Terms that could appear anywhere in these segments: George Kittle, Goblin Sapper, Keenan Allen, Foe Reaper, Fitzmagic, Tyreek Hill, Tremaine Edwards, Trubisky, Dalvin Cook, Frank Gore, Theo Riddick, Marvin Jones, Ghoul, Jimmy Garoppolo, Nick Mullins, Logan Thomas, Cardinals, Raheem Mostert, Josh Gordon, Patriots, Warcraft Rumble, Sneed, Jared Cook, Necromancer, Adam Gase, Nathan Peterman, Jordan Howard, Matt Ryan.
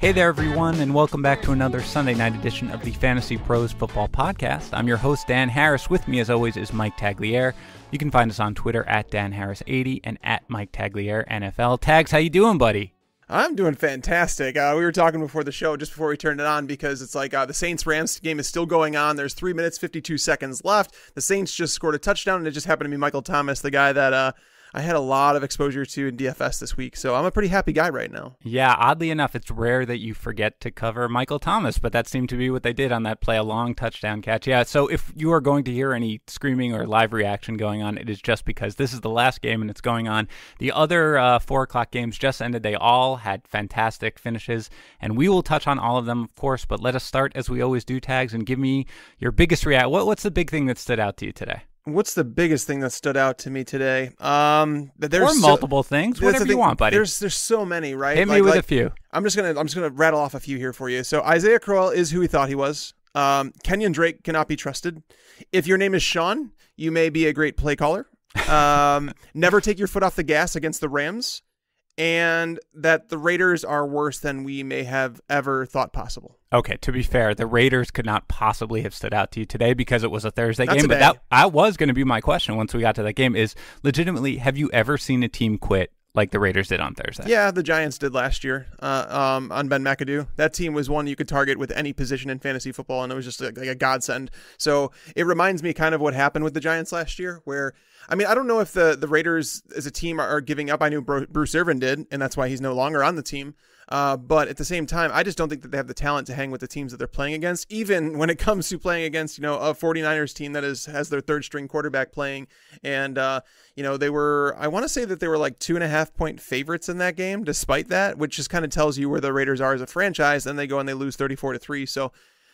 Hey there, everyone, and welcome back to another Sunday night edition of the Fantasy Pros Football Podcast. I'm your host, Dan Harris. With me, as always, is Mike Tagliere. You can find us on Twitter at DanHarris80 and at Mike Tagliere NFL. Tags, how you doing, buddy? I'm doing fantastic. We were talking before the show, just before we turned it on, because it's like the Saints-Rams game is still going on. There's 3 minutes, 52 seconds left. The Saints just scored a touchdown, and it just happened to be Michael Thomas, the guy that I had a lot of exposure to in DFS this week, so I'm a pretty happy guy right now. Yeah, oddly enough, it's rare that you forget to cover Michael Thomas, but that seemed to be what they did on that play, a long touchdown catch. Yeah, so if you are going to hear any screaming or live reaction going on, it is just because this is the last game and it's going on. The other 4 o'clock games just ended. They all had fantastic finishes, and we will touch on all of them, of course, but let us start, as we always do, Tags, and give me your biggest reaction. What's the big thing that stood out to you today? What's the biggest thing that stood out to me today? There's multiple things. Whatever you want, buddy. There's so many, right? Hit me with a few. I'm just gonna rattle off a few here for you. So Isaiah Crowell is who he thought he was. Kenyon Drake cannot be trusted. If your name is Sean, you may be a great play caller. Never take your foot off the gas against the Rams, and that the Raiders are worse than we may have ever thought possible. Okay, to be fair, the Raiders could not possibly have stood out to you today because it was a Thursday game. But that was going to be my question once we got to that game is, legitimately, have you ever seen a team quit like the Raiders did on Thursday? Yeah, the Giants did last year on Ben McAdoo. That team was one you could target with any position in fantasy football, and it was just like a godsend. So it reminds me kind of what happened with the Giants last year where, I mean, I don't know if the Raiders as a team are giving up. I knew Bruce Irvin did, and that's why he's no longer on the team. But at the same time, I just don't think that they have the talent to hang with the teams that they're playing against, even when it comes to playing against, a 49ers team that has their third-string quarterback playing. And, they were – I want to say that they were like 2.5-point favorites in that game despite that, which just kind of tells you where the Raiders are as a franchise. Then they go and they lose 34-3. So,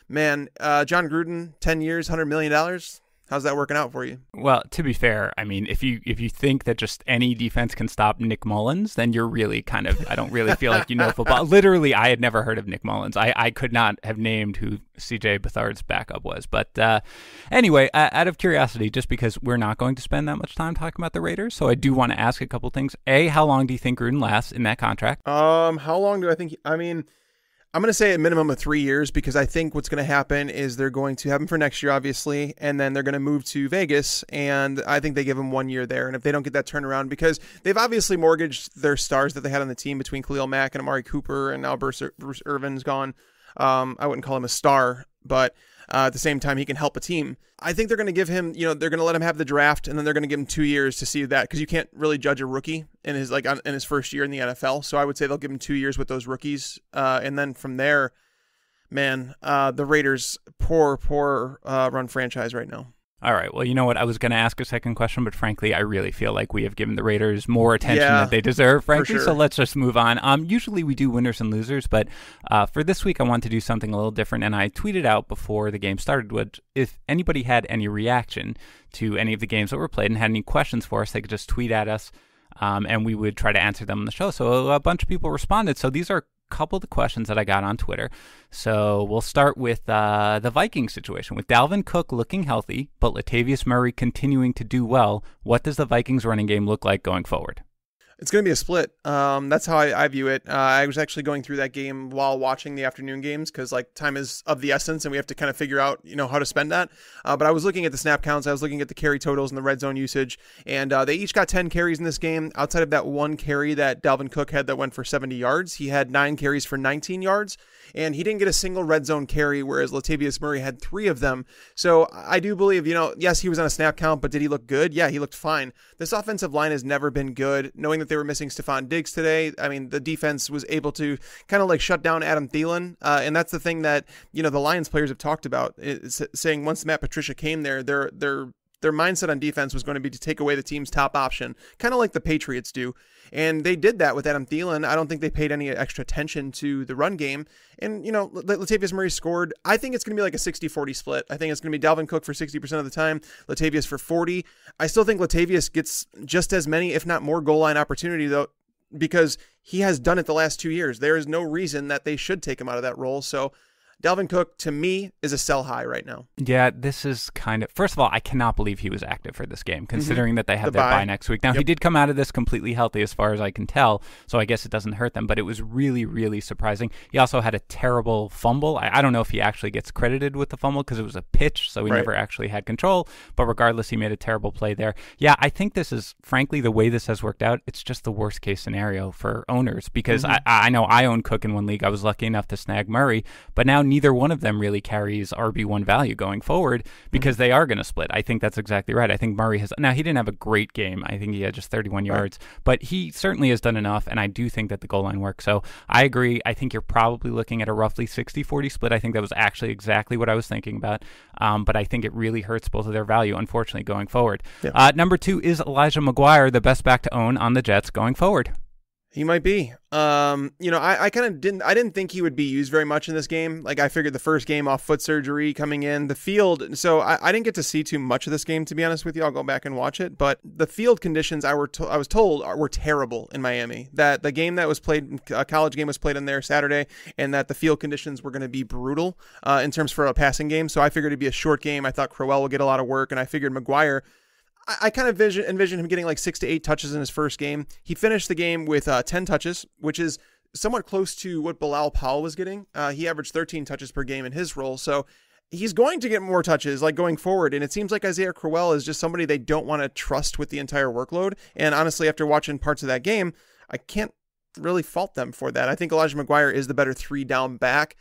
man, Jon Gruden, 10 years, $100 million – how's that working out for you? Well, to be fair, I mean, if you think that just any defense can stop Nick Mullins, then you're really kind of, I don't really feel like you know football. Literally, I had never heard of Nick Mullins. I could not have named who CJ Beathard's backup was. But anyway, out of curiosity, just because we're not going to spend that much time talking about the Raiders, so I do want to ask a couple things. A, how long do you think Gruden lasts in that contract? How long do I think? I'm going to say a minimum of 3 years because I think what's going to happen is they're going to have him for next year, obviously, and then they're going to move to Vegas, and I think they give him 1 year there. And if they don't get that turnaround, because they've obviously mortgaged their stars that they had on the team between Khalil Mack and Amari Cooper, and now Bruce Irvin's gone. I wouldn't call him a star, but at the same time, he can help a team. I think they're going to give him, they're going to let him have the draft, and then they're going to give him 2 years to see that, because you can't really judge a rookie in his first year in the NFL. So I would say they'll give him 2 years with those rookies, and then from there, man, the Raiders poor run franchise right now. All right. Well, you know what? I was going to ask a second question, but frankly, I really feel like we have given the Raiders more attention that they deserve, frankly. Sure. So let's just move on. Usually we do winners and losers, but for this week, I want to do something a little different. And I tweeted out before the game started, if anybody had any reaction to any of the games that were played and had any questions for us, they could just tweet at us and we would try to answer them on the show. So a bunch of people responded. So these are couple of the questions that I got on Twitter. So we'll start with the Vikings situation. With Dalvin Cook looking healthy, but Latavius Murray continuing to do well, what does the Vikings running game look like going forward? It's going to be a split. That's how I view it. I was actually going through that game while watching the afternoon games because time is of the essence and we have to kind of figure out how to spend that. But I was looking at the snap counts. I was looking at the carry totals and the red zone usage. And they each got 10 carries in this game. Outside of that one carry that Dalvin Cook had that went for 70 yards, he had 9 carries for 19 yards. And he didn't get a single red zone carry, whereas Latavius Murray had 3 of them. So I do believe, yes, he was on a snap count, but did he look good? Yeah, he looked fine. This offensive line has never been good. Knowing that they were missing Stephon Diggs today, I mean, the defense was able to kind of shut down Adam Thielen. And that's the thing that, the Lions players have talked about, is saying once Matt Patricia came there, their mindset on defense was going to be to take away the team's top option, kind of like the Patriots do. And they did that with Adam Thielen. I don't think they paid any extra attention to the run game. And, Latavius Murray scored. I think it's going to be like a 60-40 split. I think it's going to be Dalvin Cook for 60% of the time, Latavius for 40. I still think Latavius gets just as many, if not more, goal line opportunity, though, because he has done it the last 2 years. There is no reason that they should take him out of that role. So Dalvin Cook, to me, is a sell high right now. Yeah, this is kind of... First of all, I cannot believe he was active for this game, considering that they have their bye next week. Now, he did come out of this completely healthy as far as I can tell, so I guess it doesn't hurt them, but it was really, really surprising. He also had a terrible fumble. I don't know if he actually gets credited with the fumble because it was a pitch, so he never actually had control, but regardless, he made a terrible play there. Yeah, I think this is, frankly, the way this has worked out, it's just the worst-case scenario for owners because I know I own Cook in one league. I was lucky enough to snag Murray, but now neither one of them really carries RB1 value going forward because they are going to split. I think that's exactly right. I think Murray has... Now, he didn't have a great game. I think he had just 31 yards, but he certainly has done enough, and I do think that the goal line works. So I agree. I think you're probably looking at a roughly 60-40 split. I think that was actually exactly what I was thinking about, but I think it really hurts both of their value, unfortunately, going forward. Yeah. Number 2 is Elijah McGuire, the best back to own on the Jets going forward. He might be. You know, I kind of didn't. I didn't think he would be used very much in this game. Like I figured the first game off foot surgery coming in the field. So I didn't get to see too much of this game, to be honest with you. I'll go back and watch it. But the field conditions I was told were terrible in Miami. That the game that was played, a college game was played in there Saturday, and that the field conditions were going to be brutal in terms for a passing game. So I figured it'd be a short game. I thought Crowell would get a lot of work, and I figured McGuire. I kind of envision him getting like 6 to 8 touches in his first game. He finished the game with 10 touches, which is somewhat close to what Bilal Powell was getting. He averaged 13 touches per game in his role. So he's going to get more touches like going forward. And it seems like Isaiah Crowell is just somebody they don't want to trust with the entire workload. And honestly, after watching parts of that game, I can't really fault them for that. I think Elijah McGuire is the better 3-down back.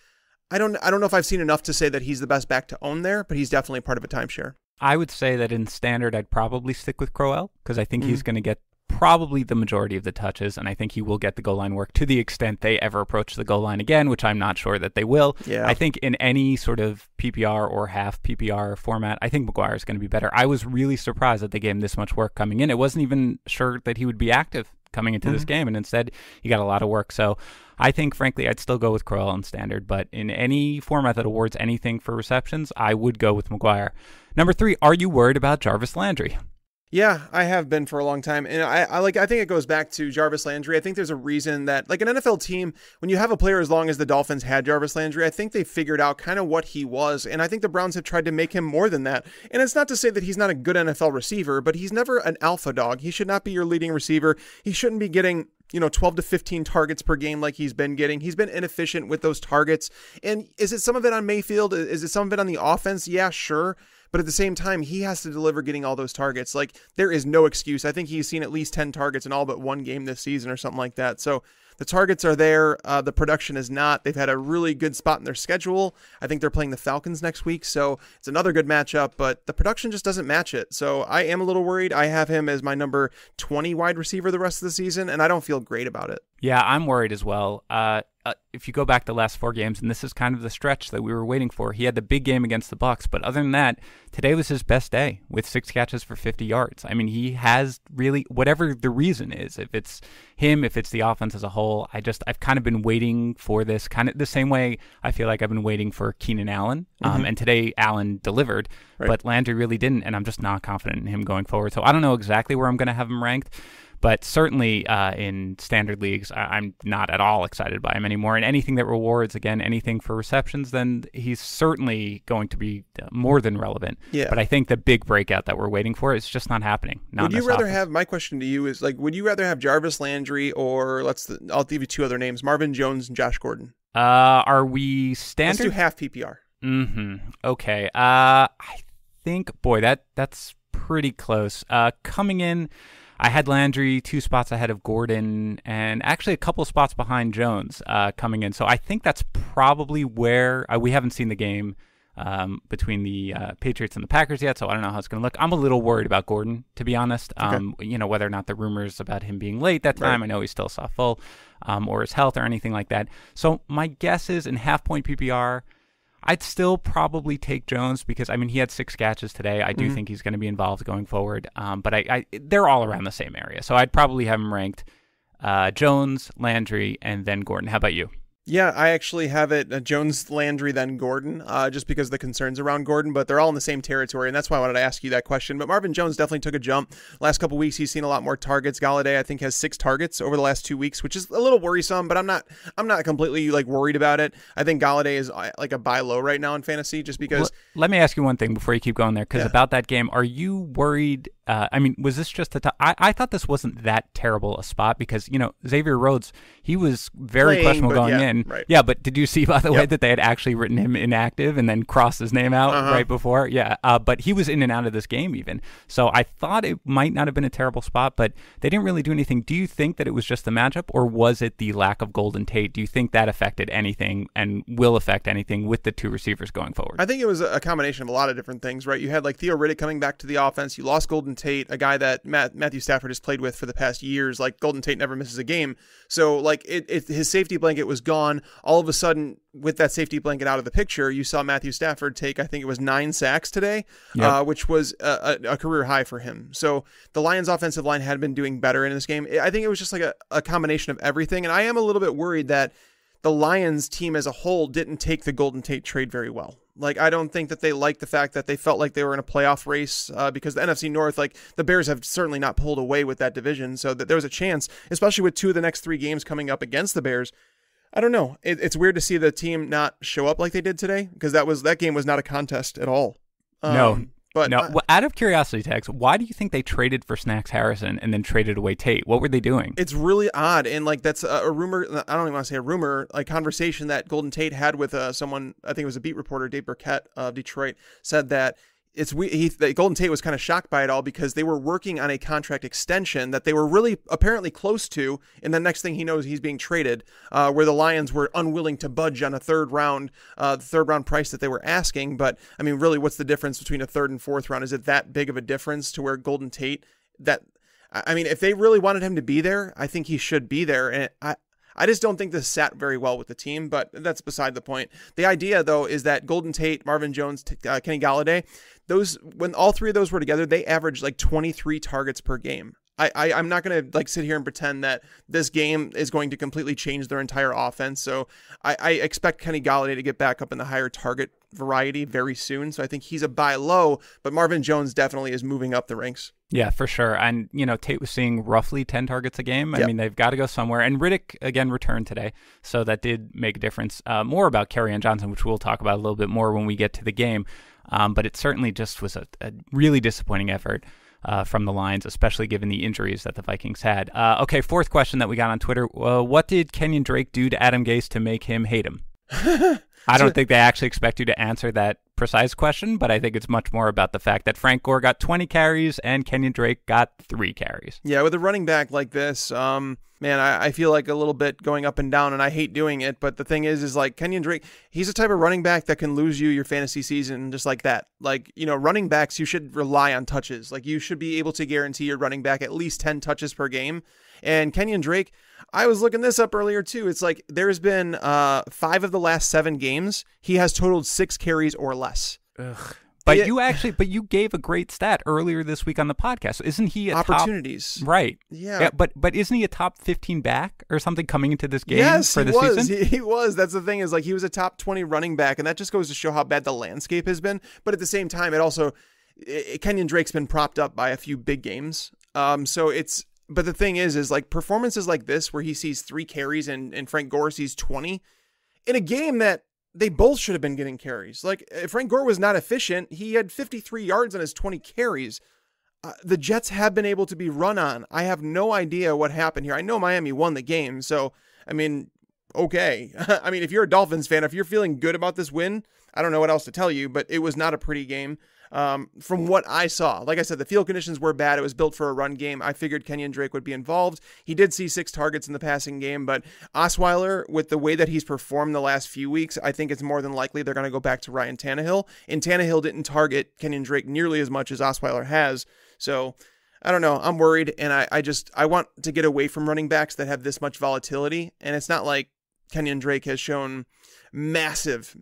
I don't know if I've seen enough to say that he's the best back to own there, but he's definitely part of a timeshare. I would say that in standard, I'd probably stick with Crowell because I think he's going to get probably the majority of the touches, and I think he will get the goal line work to the extent they ever approach the goal line again, which I'm not sure that they will. Yeah. I think in any sort of PPR or half PPR format, I think McGuire is going to be better. I was really surprised that they gave him this much work coming in. It wasn't even sure that he would be active coming into this game, and instead he got a lot of work. So I think, frankly, I'd still go with Crowell in standard, but in any format that awards anything for receptions, I would go with McGuire. Number 3, are you worried about Jarvis Landry? Yeah, I have been for a long time, and I think it goes back to Jarvis Landry. I think there's a reason that, like, an NFL team, when you have a player as long as the Dolphins had Jarvis Landry, I think they figured out kind of what he was, and I think the Browns have tried to make him more than that. And it's not to say that he's not a good NFL receiver, but he's never an alpha dog. He should not be your leading receiver. He shouldn't be getting, you know, 12 to 15 targets per game like he's been getting. He's been inefficient with those targets. And is it some of it on Mayfield? Is it some of it on the offense? Yeah, sure. But at the same time, he has to deliver getting all those targets. Like, there is no excuse. I think he's seen at least 10 targets in all but one game this season or something like that. So the targets are there. The production is not. They've had a really good spot in their schedule. I think they're playing the Falcons next week. So it's another good matchup, but the production just doesn't match it. So I am a little worried. I have him as my number 20 wide receiver the rest of the season, and I don't feel great about it. Yeah, I'm worried as well. If you go back the last 4 games, and this is kind of the stretch that we were waiting for, he had the big game against the Bucs, but other than that, today was his best day with 6 catches for 50 yards. I mean, he has really, whatever the reason is, if it's him, if it's the offense as a whole, I've kind of been waiting for this, kind of the same way I feel like I've been waiting for Keenan Allen, and today Allen delivered, but Landry really didn't, and I'm just not confident in him going forward. So I don't know exactly where I'm going to have him ranked. But certainly in standard leagues, I'm not at all excited by him anymore. And anything that rewards, again, anything for receptions, then he's certainly going to be more than relevant. Yeah. But I think the big breakout that we're waiting for is just not happening. Not would you rather offense. Have, my question to you is, like, would you rather have Jarvis Landry or, I'll give you 2 other names, Marvin Jones and Josh Gordon? Are we standard? Let's do half PPR. Okay. I think, boy, that's pretty close. Coming in, I had Landry 2 spots ahead of Gordon and actually a couple spots behind Jones coming in. So I think that's probably where we haven't seen the game between the Patriots and the Packers yet. So I don't know how it's going to look. I'm a little worried about Gordon, to be honest. You know, whether or not the rumors about him being late that time, I know he's still soft full or his health or anything like that. So my guess is in half point PPR, I'd still probably take Jones because, I mean, he had 6 catches today. I do think he's going to be involved going forward. But they're all around the same area. So I'd probably have him ranked Jones, Landry, and then Gordon. How about you? Yeah, I actually have it Jones, Landry, then Gordon, just because of the concerns around Gordon, but they're all in the same territory, and that's why I wanted to ask you that question. But Marvin Jones definitely took a jump. Last couple weeks, he's seen a lot more targets. Golladay, I think, has 6 targets over the last 2 weeks, which is a little worrisome, but I'm not completely like worried about it. I think Golladay is like a buy low right now in fantasy, just because. Let me ask you one thing before you keep going there, because about that game, are you worried? I mean, was this just a top? I thought this wasn't that terrible a spot because, you know, Xavier Rhodes, he was very questionable going in. Right. Yeah, but did you see, by the way, that they had actually written him inactive and then crossed his name out right before? Yeah, but he was in and out of this game even. So I thought it might not have been a terrible spot, but they didn't really do anything. Do you think that it was just the matchup, or was it the lack of Golden Tate? Do you think that affected anything and will affect anything with the 2 receivers going forward? I think it was a combination of a lot of different things, right? You had like Theo Riddick coming back to the offense. You lost Golden Tate, a guy that Matthew Stafford has played with for the past years. Like, Golden Tate never misses a game. So like his safety blanket was gone. All of a sudden, with that safety blanket out of the picture, you saw Matthew Stafford take, I think it was 9 sacks today, which was a career high for him. So the Lions offensive line had been doing better in this game. I think it was just like a combination of everything. And I am a little bit worried that the Lions team as a whole didn't take the Golden Tate trade very well. Like, I don't think that they liked the fact that they felt like they were in a playoff race because the NFC North, like, the Bears have certainly not pulled away with that division. So that there was a chance, especially with 2 of the next 3 games coming up against the Bears. I don't know. It's weird to see the team not show up like they did today, because that game was not a contest at all. No. But no, well, out of curiosity, Tex, why do you think they traded for Snacks Harrison and then traded away Tate? What were they doing? It's really odd, and like that's a rumor. I don't even want to say a rumor, like conversation that Golden Tate had with someone. I think it was a beat reporter, Dave Burkett of Detroit, said that that Golden Tate was kind of shocked by it all because they were working on a contract extension that they were really apparently close to, and the next thing he knows, he's being traded, where the Lions were unwilling to budge on a third round price that they were asking. But I mean, really, what's the difference between a 3rd and 4th round? Is it that big of a difference to where Golden Tate, I mean, if they really wanted him to be there, I think he should be there. And I just don't think this sat very well with the team, but that's beside the point. The idea, though, is that Golden Tate, Marvin Jones, Kenny Golladay, when all 3 of those were together, they averaged like 23 targets per game. I'm not going to like sit here and pretend that this game is going to completely change their entire offense. So I expect Kenny Golladay to get back up in the higher target variety very soon. So I think he's a buy low, but Marvin Jones definitely is moving up the ranks. Yeah, for sure. And, you know, Tate was seeing roughly 10 targets a game. I mean, they've got to go somewhere. And Riddick, again, returned today. So that did make a difference. More about Kerryon Johnson, which we'll talk about a little bit more when we get to the game. But it certainly just was a really disappointing effort from the Lions, especially given the injuries that the Vikings had. Okay, 4th question that we got on Twitter. What did Kenyon Drake do to Adam Gase to make him hate him? I don't think they actually expect you to answer that precise question, but I think it's much more about the fact that Frank Gore got 20 carries and Kenyon Drake got 3 carries. Yeah, with a running back like this, man, I feel like a little bit going up and down, and I hate doing it, but the thing is like Kenyon Drake, he's the type of running back that can lose you your fantasy season just like that. Like, you know, running backs, you should rely on touches. Like, you should be able to guarantee your running back at least 10 touches per game. And Kenyon Drake, I was looking this up earlier too. It's like there's been 5 of the last 7 games he has totaled 6 carries or less. Ugh. But you gave a great stat earlier this week on the podcast. Isn't he a opportunities? Top, right. Yeah. But isn't he a top 15 back or something coming into this game? Yes, for this season? He was. That's the thing is like he was a top 20 running back, and that just goes to show how bad the landscape has been. But at the same time, Kenyon Drake's been propped up by a few big games. But the thing is like performances like this where he sees 3 carries and Frank Gore sees 20 in a game that they both should have been getting carries. Like Frank Gore was not efficient. He had 53 yards on his 20 carries. The Jets have been able to be run on. I have no idea what happened here. I know Miami won the game. So, I mean, okay. I mean, if you're a Dolphins fan, if you're feeling good about this win, I don't know what else to tell you, but it was not a pretty game. From what I saw, like I said, the field conditions were bad. It was built for a run game. I figured Kenyon Drake would be involved. He did see 6 targets in the passing game, but Osweiler, with the way that he's performed the last few weeks, I think it's more than likely they're going to go back to Ryan Tannehill. And Tannehill didn't target Kenyon Drake nearly as much as Osweiler has. So I don't know. I'm worried. And I want to get away from running backs that have this much volatility. And it's not like Kenyon Drake has shown massive,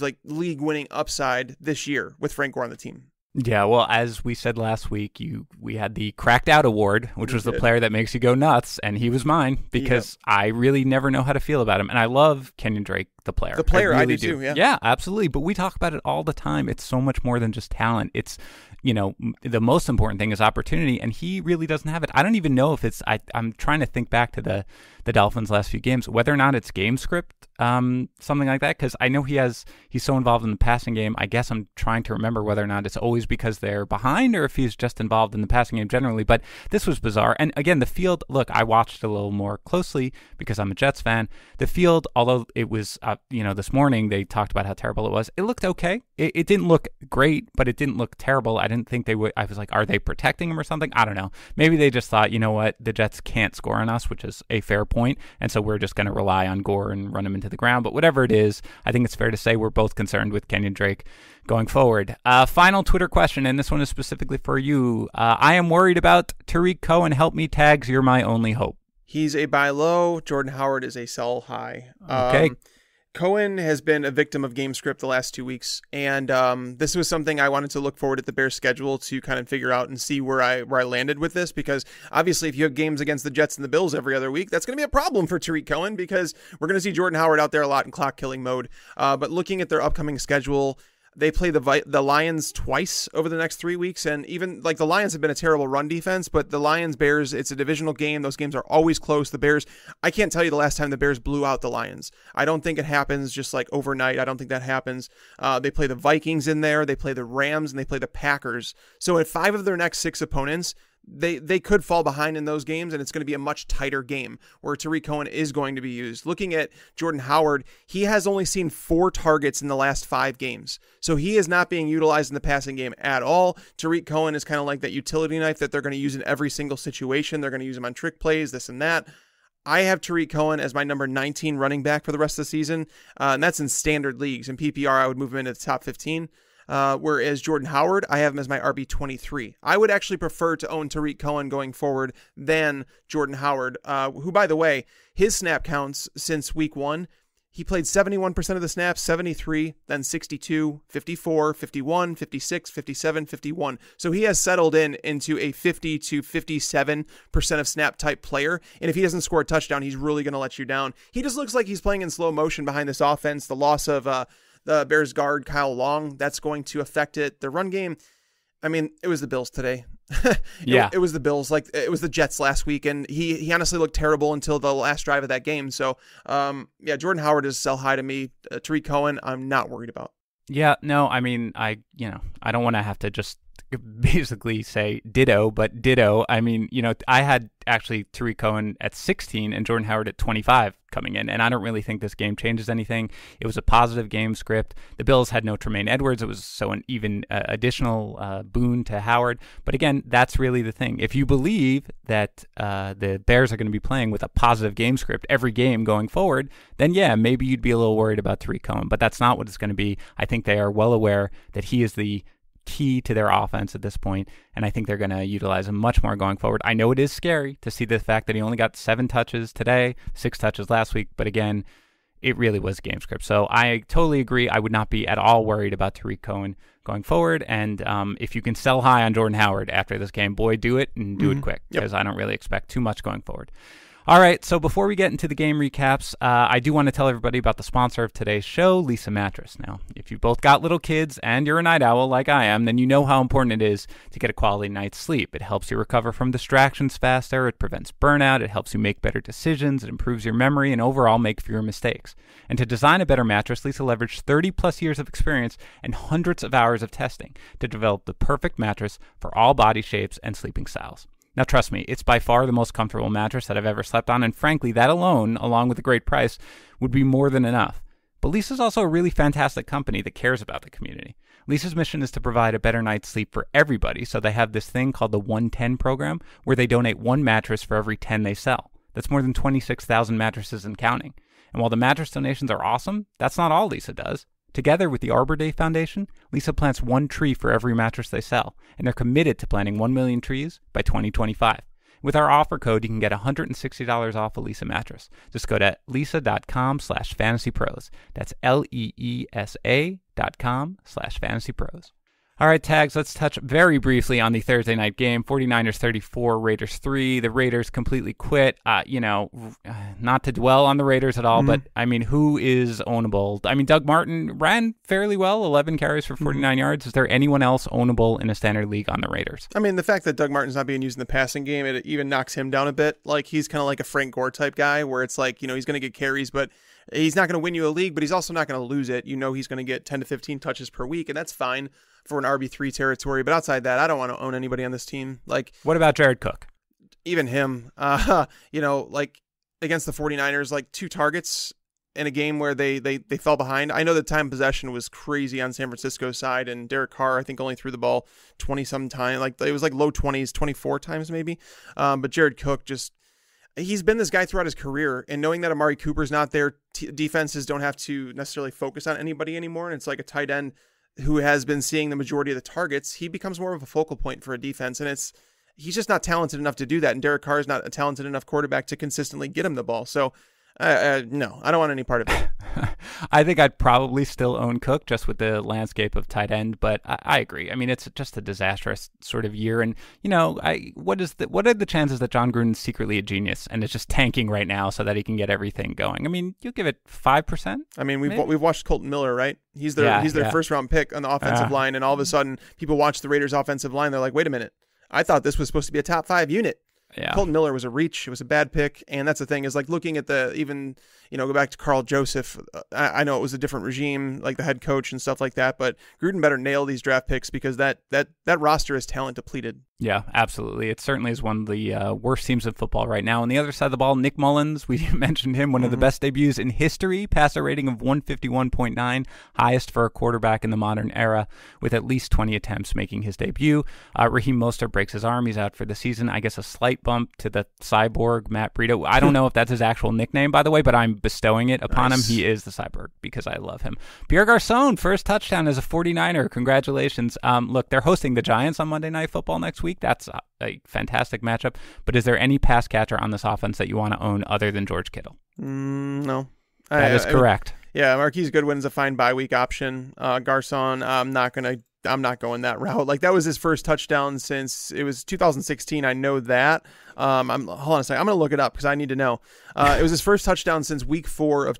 like league winning upside this year with Frank Gore on the team. Yeah, well, as we said last week, we had the Cracked Out Award, which was the player that makes you go nuts, and he was mine because I really never know how to feel about him. And I love Kenyon Drake, the player. The player, I really do too, yeah. Yeah, absolutely. But we talk about it all the time. It's so much more than just talent. It's, you know, the most important thing is opportunity, and he really doesn't have it. I don't even know if it's I'm trying to think back to the Dolphins' last few games, whether or not it's game script, something like that, because I know he's so involved in the passing game. I guess I'm trying to remember whether or not it's always because they're behind or if he's just involved in the passing game generally, but this was bizarre. And again, the field, look, I watched a little more closely because I'm a Jets fan. The field, although it was, this morning they talked about how terrible it was, it looked okay. It didn't look great, but it didn't look terrible. I didn't think they would. I was like, are they protecting him or something? I don't know. Maybe they just thought, you know what, the Jets can't score on us, which is a fair point, and so we're just going to rely on Gore and run him into the ground. But whatever it is, I think it's fair to say we're both concerned with Kenyon Drake going forward. Final Twitter question, and this one is specifically for you. I am worried about Tariq Cohen. Help me, tags. You're my only hope. He's a buy low. Jordan Howard is a sell high. Okay. Cohen has been a victim of game script the last 2 weeks, and this was something I wanted to look forward at the Bears' schedule to kind of figure out and see where I landed with this, because obviously if you have games against the Jets and the Bills every other week, that's going to be a problem for Tariq Cohen because we're going to see Jordan Howard out there a lot in clock-killing mode. But looking at their upcoming schedule, they play the Lions twice over the next 3 weeks, and even like the Lions have been a terrible run defense, but the Lions, Bears, it's a divisional game. Those games are always close. The Bears, I can't tell you the last time the Bears blew out the Lions. I don't think it happens just like overnight. I don't think that happens. They play the Vikings in there. They play the Rams, and they play the Packers. So at 5 of their next 6 opponents, they could fall behind in those games, and it's going to be a much tighter game where Tariq Cohen is going to be used. Looking at Jordan Howard, he has only seen 4 targets in the last 5 games. So he is not being utilized in the passing game at all. Tariq Cohen is kind of like that utility knife that they're going to use in every single situation. They're going to use him on trick plays, this and that. I have Tariq Cohen as my number 19 running back for the rest of the season, and that's in standard leagues. In PPR, I would move him into the top 15. Whereas Jordan Howard, I have him as my RB23. I would actually prefer to own Tariq Cohen going forward than Jordan Howard, who, by the way, his snap counts since week 1, he played 71% of the snaps, 73, then 62, 54, 51, 56, 57, 51. So he has settled into a 50 to 57% of snap type player. And if he doesn't score a touchdown, he's really going to let you down. He just looks like he's playing in slow motion behind this offense. The loss of, the Bears guard, Kyle Long, that's going to affect it. The run game, I mean, it was the Bills today. It was the Bills. Like, it was the Jets last week, and he honestly looked terrible until the last drive of that game. So, Jordan Howard is sell high to me. Tariq Cohen, I'm not worried about. Yeah, no, I mean, I don't want to have to just basically say ditto, but ditto. I mean, I had actually Tariq Cohen at 16 and Jordan Howard at 25 coming in, and I don't really think this game changes anything. It was a positive game script. The Bills had no Tremaine Edwards. It was so an even additional boon to Howard. But again, that's really the thing. If you believe that the Bears are going to be playing with a positive game script every game going forward, then yeah, maybe you'd be a little worried about Tariq Cohen, but that's not what it's going to be. I think they are well aware that he is the key to their offense at this point, and I think they're going to utilize him much more going forward. I know it is scary to see the fact that he only got 7 touches today, 6 touches last week, but again, it really was game script. So I totally agree. I would not be at all worried about Tariq Cohen going forward, and if you can sell high on Jordan Howard after this game, boy, do it, and do it quick, because I don't really expect too much going forward. All right, so before we get into the game recaps, I do want to tell everybody about the sponsor of today's show, Leesa Mattress. Now, if you both got little kids and you're a night owl like I am, then you know how important it is to get a quality night's sleep. It helps you recover from distractions faster, it prevents burnout, it helps you make better decisions, it improves your memory, and overall make fewer mistakes. And to design a better mattress, Leesa leveraged 30-plus years of experience and hundreds of hours of testing to develop the perfect mattress for all body shapes and sleeping styles. Now, trust me, it's by far the most comfortable mattress that I've ever slept on, and frankly, that alone, along with a great price, would be more than enough. But Leesa's also a really fantastic company that cares about the community. Leesa's mission is to provide a better night's sleep for everybody, so they have this thing called the 110 program, where they donate 1 mattress for every 10 they sell. That's more than 26,000 mattresses and counting. And while the mattress donations are awesome, that's not all Leesa does. Together with the Arbor Day Foundation, Leesa plants 1 tree for every mattress they sell, and they're committed to planting 1 million trees by 2025. With our offer code, you can get $160 off a Leesa mattress. Just go to leesa.com/fantasypros. That's LEESA.com/fantasypros. All right, Tags, let's touch very briefly on the Thursday night game. 49ers 34, Raiders 3. The Raiders completely quit. Not to dwell on the Raiders at all, but, I mean, who is ownable? I mean, Doug Martin ran fairly well, 11 carries for 49 yards. Is there anyone else ownable in a standard league on the Raiders? I mean, the fact that Doug Martin's not being used in the passing game, it even knocks him down a bit. Like, he's kind of like a Frank Gore type guy where it's like, you know, he's going to get carries, but he's not going to win you a league, but he's also not going to lose it. You know, he's going to get 10 to 15 touches per week, and that's fine for an RB3 territory. But outside that, I don't want to own anybody on this team. Like, what about Jared Cook? Even him, you know, like against the 49ers, like 2 targets in a game where they fell behind. I know the time possession was crazy on San Francisco's side, and Derek Carr, I think, only threw the ball 20-some times. Like, it was like low 20s, 24 times maybe. But Jared Cook just, he's been this guy throughout his career, and knowing that Amari Cooper's not there, defenses don't have to necessarily focus on anybody anymore. And it's like a tight end who has been seeing the majority of the targets, he becomes more of a focal point for a defense. And it's, he's just not talented enough to do that. And Derek Carr is not a talented enough quarterback to consistently get him the ball. So no, I don't want any part of it. I think I'd probably still own Cook just with the landscape of tight end, but I agree. I mean, it's just a disastrous sort of year. And, you know, what are the chances that Jon Gruden's secretly a genius and is just tanking right now so that he can get everything going? I mean, you'll give it 5%. I mean, we've watched Colton Miller, right? He's their first round pick on the offensive line, and all of a sudden people watch the Raiders offensive line, they're like, wait a minute, I thought this was supposed to be a top 5 unit. Yeah. Colton Miller was a reach. It was a bad pick. And that's the thing is, like, looking at the, even, you know, go back to Karl Joseph. I know it was a different regime, like the head coach and stuff like that, but Gruden better nail these draft picks because that roster is talent depleted. Yeah, absolutely. It certainly is one of the worst teams in football right now. On the other side of the ball, Nick Mullins, we mentioned him, one of the best debuts in history, passer rating of 151.9, highest for a quarterback in the modern era, with at least 20 attempts making his debut. Raheem Mostert breaks his arm. He's out for the season. I guess a slight bump to the cyborg, Matt Breida. I don't know if that's his actual nickname, by the way, but I'm bestowing it upon him. He is the cyborg because I love him. Pierre Garçon, first touchdown as a 49er. Congratulations. Look, they're hosting the Giants on Monday Night Football next week. That's a fantastic matchup. But is there any pass catcher on this offense that you want to own other than George Kittle? No. That is correct. Yeah, Marquise Goodwin's a fine bye week option. Garçon, I'm not going that route. Like, that was his first touchdown since it was 2016. I know that. Hold on a second. I'm going to look it up because I need to know. It was his first touchdown since week 14 of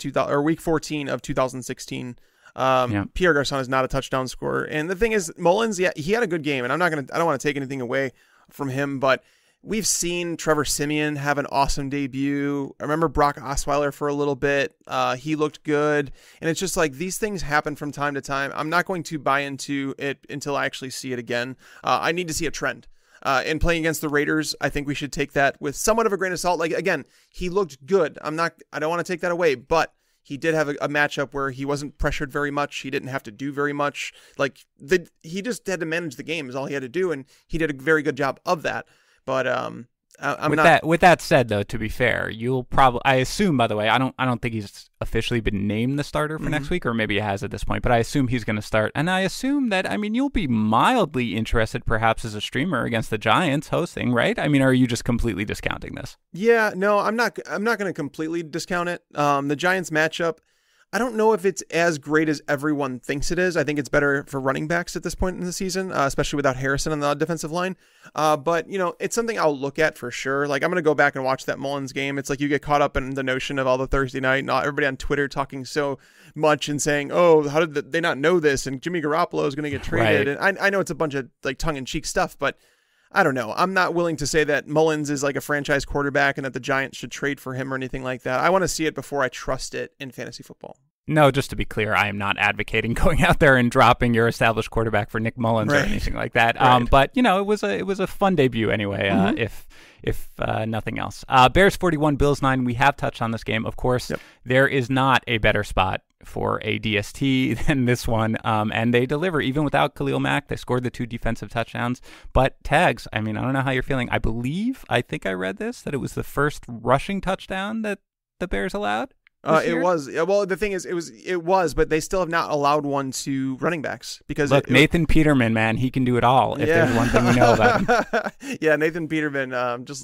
2016. Pierre Garçon is not a touchdown scorer. And the thing is, Mullins, yeah, he had a good game, and I don't want to take anything away from him, but we've seen Trevor Siemian have an awesome debut. I remember Brock Osweiler for a little bit. He looked good. And it's just like, these things happen from time to time. I'm not going to buy into it until I actually see it again. I need to see a trend. And playing against the Raiders, I think we should take that with somewhat of a grain of salt. Like, again, he looked good. I don't want to take that away, but he did have a matchup where he wasn't pressured very much. He didn't have to do very much. Like, he just had to manage the game is all he had to do, and he did a very good job of that. But With that said, though, to be fair, you'll probably, I assume, by the way, I don't think he's officially been named the starter for next week, or maybe he has at this point, but I assume he's going to start. And I assume that, I mean, you'll be mildly interested perhaps as a streamer against the Giants hosting, right? I mean, are you just completely discounting this? Yeah, no, I'm not going to completely discount it. The Giants matchup, I don't know if it's as great as everyone thinks it is. I think it's better for running backs at this point in the season, especially without Harrison on the defensive line. But, you know, it's something I'll look at for sure. Like, I'm going to go back and watch that Mullins game. It's like you get caught up in the notion of all the Thursday night and everybody on Twitter talking so much and saying, oh, how did they not know this? And Jimmy Garoppolo is going to get traded. Right. And I know it's a bunch of, like, tongue-in-cheek stuff, but I don't know. I'm not willing to say that Mullins is like a franchise quarterback and that the Giants should trade for him or anything like that. I want to see it before I trust it in fantasy football. No, just to be clear, I am not advocating going out there and dropping your established quarterback for Nick Mullins or anything like that. Right. But, you know, it was a fun debut anyway, if nothing else. Bears 41, Bills 9. We have touched on this game, of course. Yep. There is not a better spot for a DST than this one, and they deliver. Even without Khalil Mack, they scored the 2 defensive touchdowns. But Tags, I mean, I don't know how you're feeling. I think I read this, that it was the first rushing touchdown that the Bears allowed. It was. Well, the thing is, it was, but they still have not allowed one to running backs because look, Nathan Peterman, man, he can do it all. If there's one thing we know about him. Yeah, Nathan Peterman,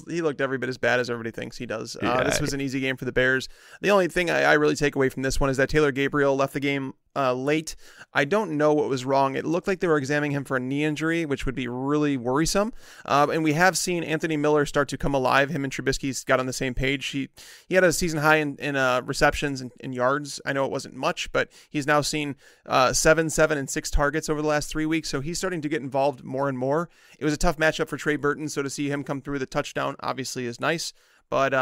he looked every bit as bad as everybody thinks he does. This was an easy game for the Bears. The only thing I really take away from this one is that Taylor Gabriel left the game late. I don't know what was wrong. It looked like they were examining him for a knee injury, which would be really worrisome. And we have seen Anthony Miller start to come alive. Him and Trubisky's got on the same page. He had a season high in receptions and yards. I know it wasn't much, but he's now seen 7, 7, and 6 targets over the last 3 weeks. So he's starting to get involved more and more. It was a tough matchup for Trey Burton, so to see him come through with a touchdown obviously is nice. But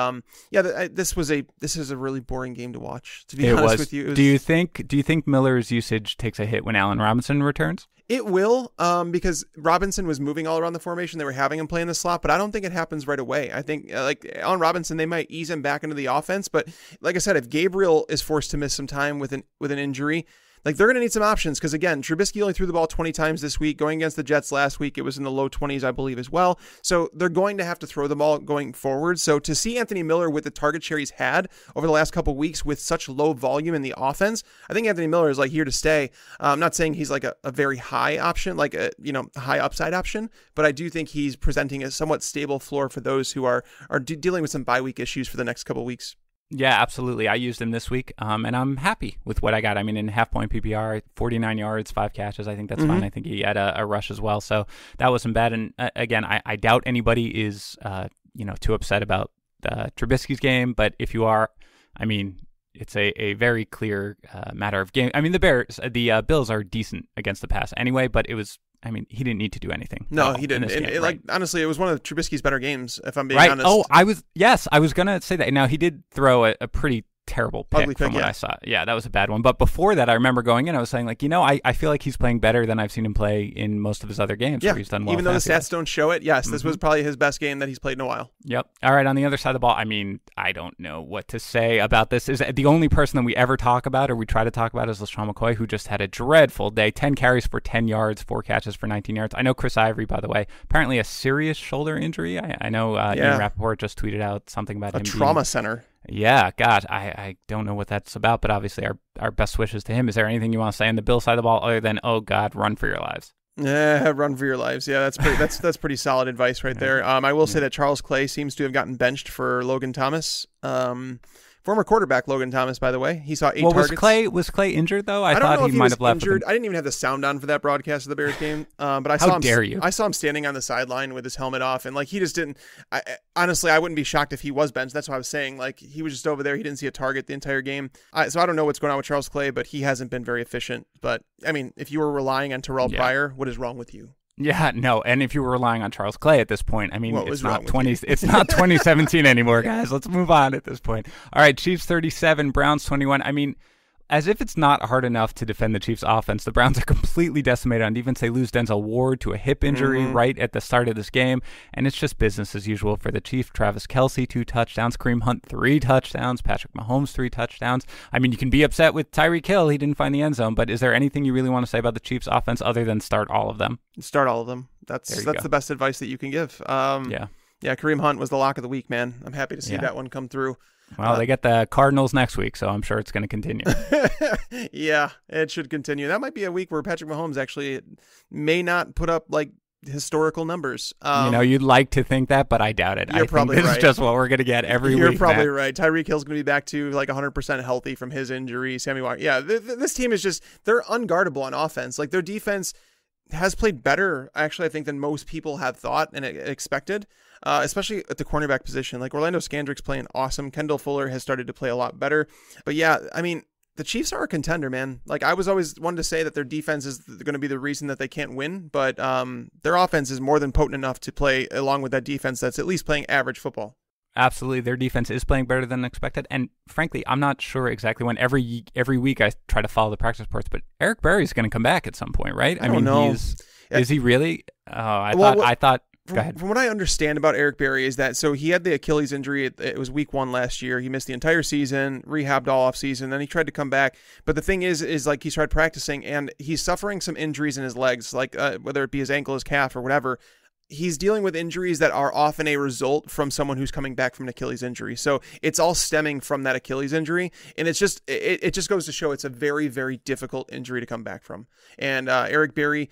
yeah, this is a really boring game to watch, to be honest with you. Do you think Miller's usage takes a hit when Allen Robinson returns? It will, because Robinson was moving all around the formation. They were having him play in the slot, but I don't think it happens right away. I think like on Robinson, they might ease him back into the offense. But like I said, if Gabriel is forced to miss some time with an injury, like they're going to need some options, because again, Trubisky only threw the ball 20 times this week. Going against the Jets last week, it was in the low 20s, I believe, as well. So they're going to have to throw the ball going forward. So to see Anthony Miller with the target share he's had over the last couple of weeks with such low volume in the offense, I think Anthony Miller is like here to stay. I'm not saying he's like a very high option, like a high upside option, but I do think he's presenting a somewhat stable floor for those who are dealing with some bye week issues for the next couple of weeks. Yeah, absolutely. I used him this week, and I'm happy with what I got. I mean, in half-point PPR, 49 yards, 5 catches. I think that's fine. I think he had a rush as well, so that wasn't bad. And again, I doubt anybody is too upset about Trubisky's game, but if you are, I mean, it's a very clear matter of game. I mean, the Bills are decent against the pass anyway, but it was. I mean, he didn't need to do anything. No, he didn't. Game, right? Like honestly, it was one of Trubisky's better games, if I'm being honest. Oh, I was gonna say that. Now he did throw a pretty terrible pick from what I saw. Yeah, that was a bad one. But before that, I remember going in, I was saying like, I feel like he's playing better than I've seen him play in most of his other games. Yeah, where he's done well. Even though the stats don't show it, yes, this was probably his best game that he's played in a while. Yep. All right, on the other side of the ball, I mean, I don't know what to say about this. Is the only person that we ever talk about or we try to talk about is LaShawn McCoy, who just had a dreadful day. 10 carries for 10 yards, 4 catches for 19 yards. I know Chris Ivory, by the way, apparently a serious shoulder injury. I know Ian Rappaport just tweeted out something about him. A trauma center. Yeah, God, I don't know what that's about, but obviously our best wishes to him. Is there anything you want to say on the Bills side of the ball other than, oh, God, run for your lives? Yeah, run for your lives. Yeah, that's pretty solid advice right there. I will say that Charles Clay seems to have gotten benched for Logan Thomas. Former quarterback Logan Thomas, by the way. He saw 8 targets. Was Clay injured, though? I thought he might have left. I didn't even have the sound on for that broadcast of the Bears game. But I saw him. How dare you? I saw him standing on the sideline with his helmet off, and like he just didn't. Honestly, I wouldn't be shocked if he was benched. That's what I was saying. Like he was just over there. He didn't see a target the entire game. So I don't know what's going on with Charles Clay, but he hasn't been very efficient. But I mean, if you were relying on Terrell Pryor, what is wrong with you? Yeah, no, and if you were relying on Charles Clay at this point, I mean, it's not 2017 anymore, guys. Let's move on at this point. All right, Chiefs 37, Browns 21. I mean, as if it's not hard enough to defend the Chiefs' offense, the Browns are completely decimated on defense. They lose Denzel Ward to a hip injury right at the start of this game, and it's just business as usual for the Chiefs. Travis Kelce, 2 touchdowns. Kareem Hunt, 3 touchdowns. Patrick Mahomes, 3 touchdowns. I mean, you can be upset with Tyreek Hill. He didn't find the end zone, but is there anything you really want to say about the Chiefs' offense other than start all of them? Start all of them. That's the best advice that you can give. Yeah, Kareem Hunt was the lock of the week, man. I'm happy to see that one come through. Well, they get the Cardinals next week, so I'm sure it's going to continue. Yeah, it should continue. That might be a week where Patrick Mahomes actually may not put up like historical numbers. You'd like to think that, but I doubt it. I think this is just what we're going to get every week. You're probably right. Tyreek Hill's going to be back to like 100% healthy from his injury. Sammy Watkins. Yeah, this team is just, they're unguardable on offense. Like their defense has played better, actually, I think, than most people have thought and expected. Especially at the cornerback position. Like Orlando Scandrick's playing awesome. Kendall Fuller has started to play a lot better. But yeah, I mean, the Chiefs are a contender, man. Like I was always wanted to say that their defense is going to be the reason that they can't win, but their offense is more than potent enough to play along with that defense that's at least playing average football. Absolutely. Their defense is playing better than expected. And frankly, I'm not sure exactly when. Every week I try to follow the practice reports, but Eric Berry's going to come back at some point, right? I mean, is he really? I thought. From what I understand about Eric Berry is that so he had the Achilles injury. It was week 1 last year. He missed the entire season, rehabbed all off season. Then he tried to come back. But the thing is like he started practicing and he's suffering some injuries in his legs, like whether it be his ankle, his calf or whatever. He's dealing with injuries that are often a result from someone who's coming back from an Achilles injury. So it's all stemming from that Achilles injury. And it's just it just goes to show it's a very, very difficult injury to come back from. And Eric Berry.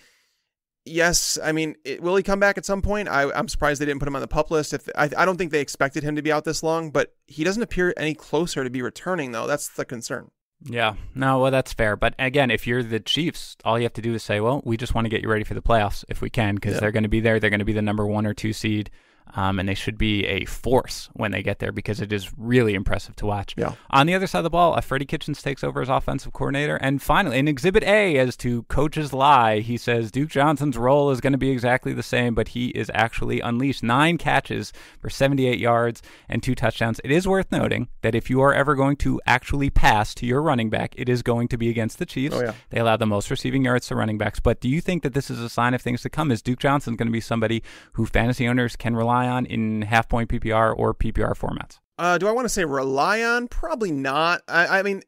Yes, I mean, will he come back at some point? I'm surprised they didn't put him on the PUP list. I don't think they expected him to be out this long, but he doesn't appear any closer to be returning, though. That's the concern. Yeah. No, well, that's fair. But again, if you're the Chiefs, all you have to do is say, well, we just want to get you ready for the playoffs if we can, because they're going to be there. They're going to be the number 1 or 2 seed. And they should be a force when they get there, because it is really impressive to watch. Yeah. On the other side of the ball, Freddie Kitchens takes over as offensive coordinator. And finally, in Exhibit A as to coaches lie, he says Duke Johnson's role is going to be exactly the same, but he is actually unleashed. 9 catches for 78 yards and 2 touchdowns. It is worth noting that if you are ever going to actually pass to your running back, it is going to be against the Chiefs. Oh, yeah. They allow the most receiving yards to running backs. But do you think that this is a sign of things to come? Is Duke Johnson going to be somebody who fantasy owners can rely on in half-point PPR or PPR formats? Do I want to say rely on? Probably not. I mean,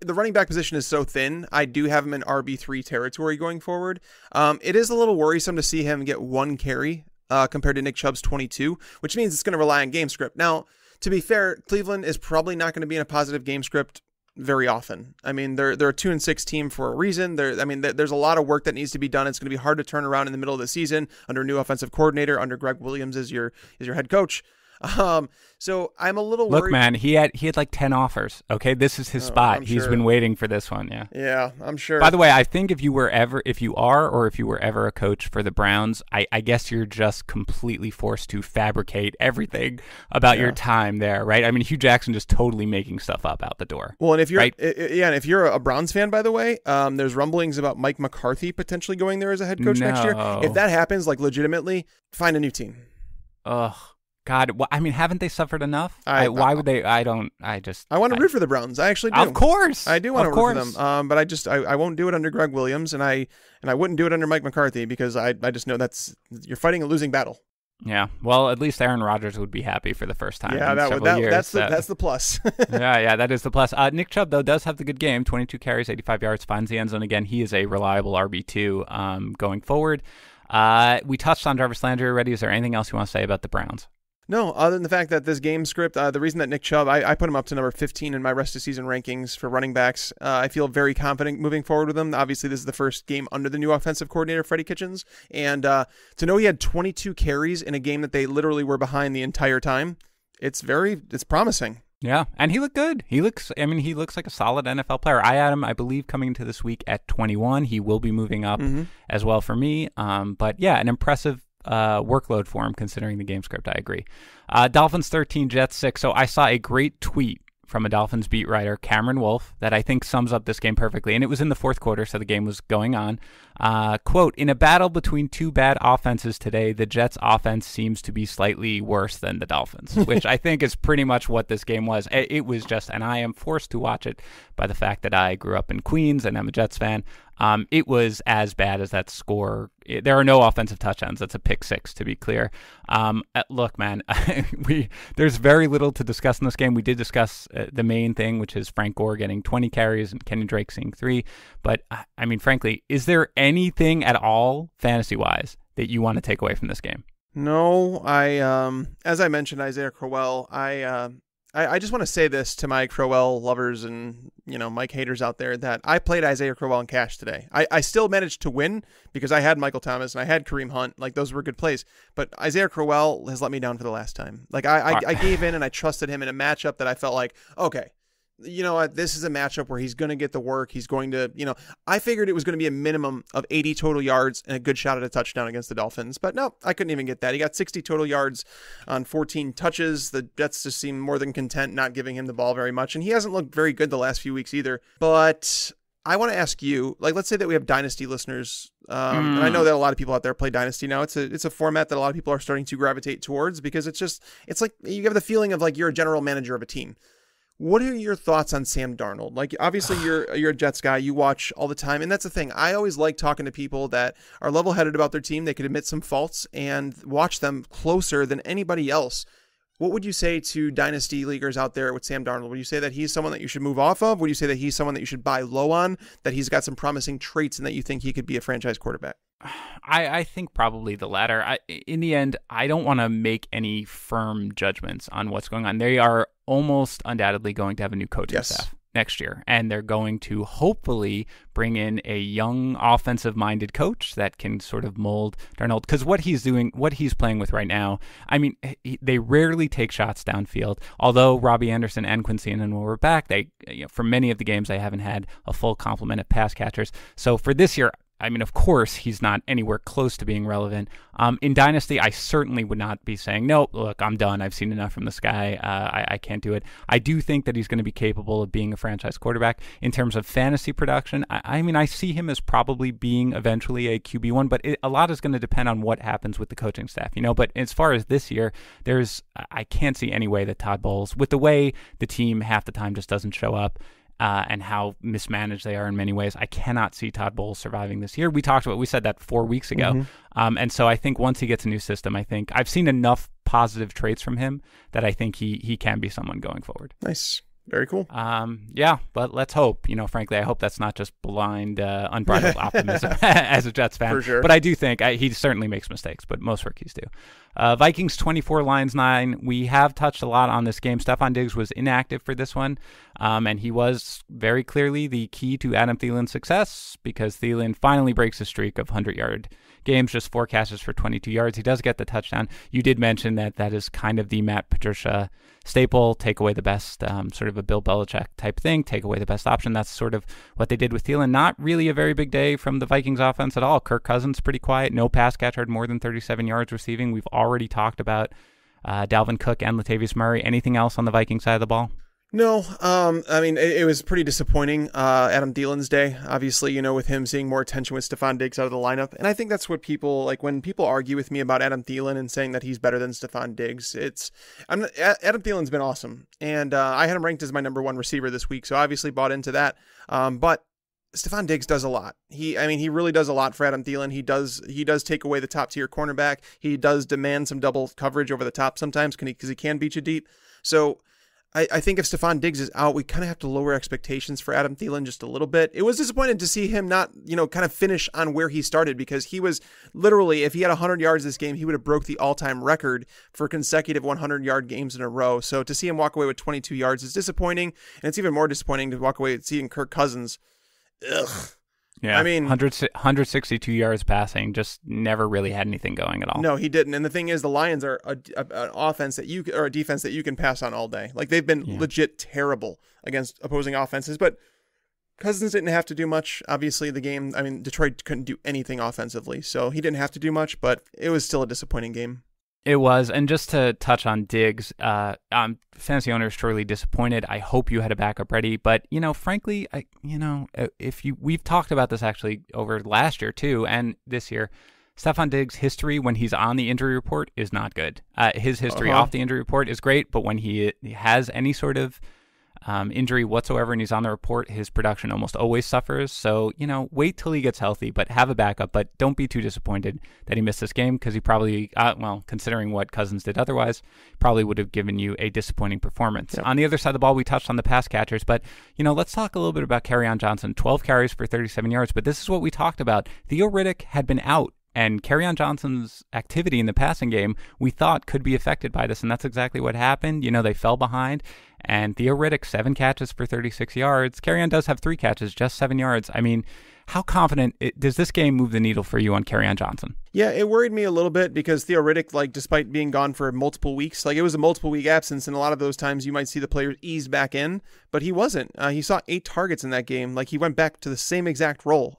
the running back position is so thin. I do have him in RB3 territory going forward. It is a little worrisome to see him get 1 carry compared to Nick Chubb's 22, which means it's going to rely on game script. Now, to be fair, Cleveland is probably not going to be in a positive game script very often. I mean, they're a 2-6 team for a reason. There's a lot of work that needs to be done. It's going to be hard to turn around in the middle of the season under a new offensive coordinator, under Greg Williams as your head coach. So I'm a little worried. Look, man, he had like 10 offers. Okay, this is his spot. He's been waiting for this one. Yeah. Yeah, I'm sure. By the way, I think if you were ever a coach for the Browns, I guess you're just completely forced to fabricate everything about your time there, right? I mean, Hugh Jackson just totally making stuff up out the door. Well, and if you're if you're a Browns fan, by the way, there's rumblings about Mike McCarthy potentially going there as a head coach next year. If that happens, like legitimately, find a new team. Ugh. God, I mean, haven't they suffered enough? Why would they? I want to root for the Browns. I actually do. Of course. I do want to root for them. But I won't do it under Greg Williams, and I wouldn't do it under Mike McCarthy, because I just know you're fighting a losing battle. Yeah. Well, at least Aaron Rodgers would be happy for the first time. Yeah, that's the plus. yeah, that is the plus. Nick Chubb, though, does have the good game. 22 carries, 85 yards, finds the end zone again. He is a reliable RB2 going forward. We touched on Jarvis Landry already. Is there anything else you want to say about the Browns? No, other than the fact that this game script, the reason that Nick Chubb, I put him up to number 15 in my rest of season rankings for running backs. I feel very confident moving forward with him. Obviously, this is the first game under the new offensive coordinator, Freddie Kitchens. And to know he had 22 carries in a game that they literally were behind the entire time, it's promising. Yeah, and he looked good. He looks like a solid NFL player. I had him, I believe, coming into this week at 21. He will be moving up as well for me. But yeah, an impressive workload for him considering the game script. I agree. Dolphins 13, Jets 6. So I saw a great tweet from a Dolphins beat writer, Cameron Wolf, that I think sums up this game perfectly. And it was in the fourth quarter, so the game was going on. Quote, "In a battle between two bad offenses today, the Jets' offense seems to be slightly worse than the Dolphins," which I think is pretty much what this game was. It was just, and I am forced to watch it by the fact that I grew up in Queens and I'm a Jets fan. It was as bad as that score. There are no offensive touchdowns. That's a pick six, to be clear. Look, man, there's very little to discuss in this game. We did discuss the main thing, which is Frank Gore getting 20 carries and Kenyon Drake seeing 3. But, I mean, frankly, is there anything at all fantasy-wise that you want to take away from this game? No. As I mentioned, Isaiah Crowell, I just want to say this to my Crowell lovers and, Mike haters out there, that I played Isaiah Crowell in cash today. I still managed to win because I had Michael Thomas and I had Kareem Hunt. Like, those were good plays. But Isaiah Crowell has let me down for the last time. Like, I gave in and I trusted him in a matchup that I felt like, okay, this is a matchup where he's going to get the work. He's going to, I figured it was going to be a minimum of 80 total yards and a good shot at a touchdown against the Dolphins. But no, I couldn't even get that. He got 60 total yards on 14 touches. The Jets just seem more than content not giving him the ball very much. And he hasn't looked very good the last few weeks either. But I want to ask you, like, let's say that we have Dynasty listeners. And I know that a lot of people out there play Dynasty now. It's a format that a lot of people are starting to gravitate towards because it's like you have the feeling of like you're a general manager of a team. What are your thoughts on Sam Darnold? Like, obviously, you're a Jets guy. You watch all the time. And that's the thing. I always like talking to people that are level-headed about their team. They could admit some faults and watch them closer than anybody else. What would you say to Dynasty leaguers out there with Sam Darnold? Would you say that he's someone that you should move off of? Would you say that he's someone that you should buy low on, that he's got some promising traits and that you think he could be a franchise quarterback? I think probably the latter. In the end, I don't want to make any firm judgments on what's going on. They are almost undoubtedly going to have a new coaching staff. next year. And they're going to hopefully bring in a young offensive-minded coach that can sort of mold Darnold. Because what he's doing, what he's playing with right now, I mean, they rarely take shots downfield. Although Robbie Anderson and Quincy Annan were back, they, you know, for many of the games, they haven't had a full complement of pass catchers. So for this year, I mean, of course, he's not anywhere close to being relevant. In Dynasty, I certainly would not be saying, no, look, I'm done. I've seen enough from this guy. I can't do it. I do think that he's going to be capable of being a franchise quarterback. In terms of fantasy production, I mean, I see him as probably being eventually a QB1, but a lot is going to depend on what happens with the coaching staff, you know. But as far as this year, I can't see any way that Todd Bowles, with the way the team half the time just doesn't show up, and how mismanaged they are in many ways, I cannot see Todd Bowles surviving this year. We said that 4 weeks ago. Mm-hmm. And so I think once he gets a new system, I've seen enough positive traits from him that I think he can be someone going forward. Nice. Very cool. Yeah, but let's hope, you know, frankly, I hope that's not just blind, unbridled optimism as a Jets fan. For sure. But I do think he certainly makes mistakes, but most rookies do. Vikings 24, Lions 9. We have touched a lot on this game. Stephon Diggs was inactive for this one, and he was very clearly the key to Adam Thielen's success because Thielen finally breaks his streak of 100-yard games, just 4 catches for 22 yards. He does get the touchdown. You did mention that that is kind of the Matt Patricia staple, take away the best, sort of a Bill Belichick type thing, take away the best option. That's sort of what they did with Thielen. Not really a very big day from the Vikings offense at all. Kirk Cousins pretty quiet. No pass catcher had more than 37 yards receiving. We've already talked about Dalvin Cook and Latavius Murray. Anything else on the Vikings side of the ball? No, I mean, it was pretty disappointing, Adam Thielen's day, obviously, you know, with him seeing more attention with Stephon Diggs out of the lineup. And I think that's what people, like, when people argue with me about Adam Thielen and saying that he's better than Stephon Diggs, Adam Thielen's been awesome. And I had him ranked as my number 1 receiver this week, so obviously bought into that. But Stephon Diggs does a lot. He really does a lot for Adam Thielen. He does take away the top tier cornerback. He does demand some double coverage over the top sometimes because he can beat you deep. So I think if Stephon Diggs is out, we kind of have to lower expectations for Adam Thielen just a little bit. It was disappointing to see him not, you know, kind of finish on where he started, because he was literally, if he had 100 yards this game, he would have broke the all-time record for consecutive 100-yard games in a row. So to see him walk away with 22 yards is disappointing, and it's even more disappointing to walk away with seeing Kirk Cousins. Ugh. Yeah, I mean, 162 yards passing, just never really had anything going at all. No, he didn't. And the thing is, the Lions are an offense that you, or a defense that you can pass on all day. Like, they've been legit terrible against opposing offenses, but Cousins didn't have to do much. Obviously, the game, I mean, Detroit couldn't do anything offensively, so he didn't have to do much, but it was still a disappointing game. It was. And just to touch on Diggs, fantasy owners surely disappointed. I hope you had a backup ready. But, you know, frankly, we've talked about this actually over last year, too, and this year. Stephon Diggs' history when he's on the injury report is not good. His history off the injury report is great, but when he has any sort of injury whatsoever and he's on the report, his production almost always suffers. So, you know, wait till he gets healthy, but have a backup. But don't be too disappointed that he missed this game, because he probably, well, considering what Cousins did otherwise, probably would have given you a disappointing performance. Yep. On the other side of the ball, we touched on the pass catchers, but, you know, let's talk a little bit about Kerryon Johnson. 12 carries for 37 yards, but this is what we talked about. Theo Riddick had been out, and Kerryon Johnson's activity in the passing game we thought could be affected by this, and that's exactly what happened. You know, they fell behind, and Theo Riddick, 7 catches for 36 yards. Kerryon does have 3 catches, just 7 yards. I mean, how confident does this game move the needle for you on Kerryon Johnson? Yeah, it worried me a little bit because Theo Riddick, like, despite being gone for multiple weeks, like, it was a multiple-week absence, and a lot of those times you might see the players ease back in, but he wasn't. He saw 8 targets in that game. Like, he went back to the same exact role.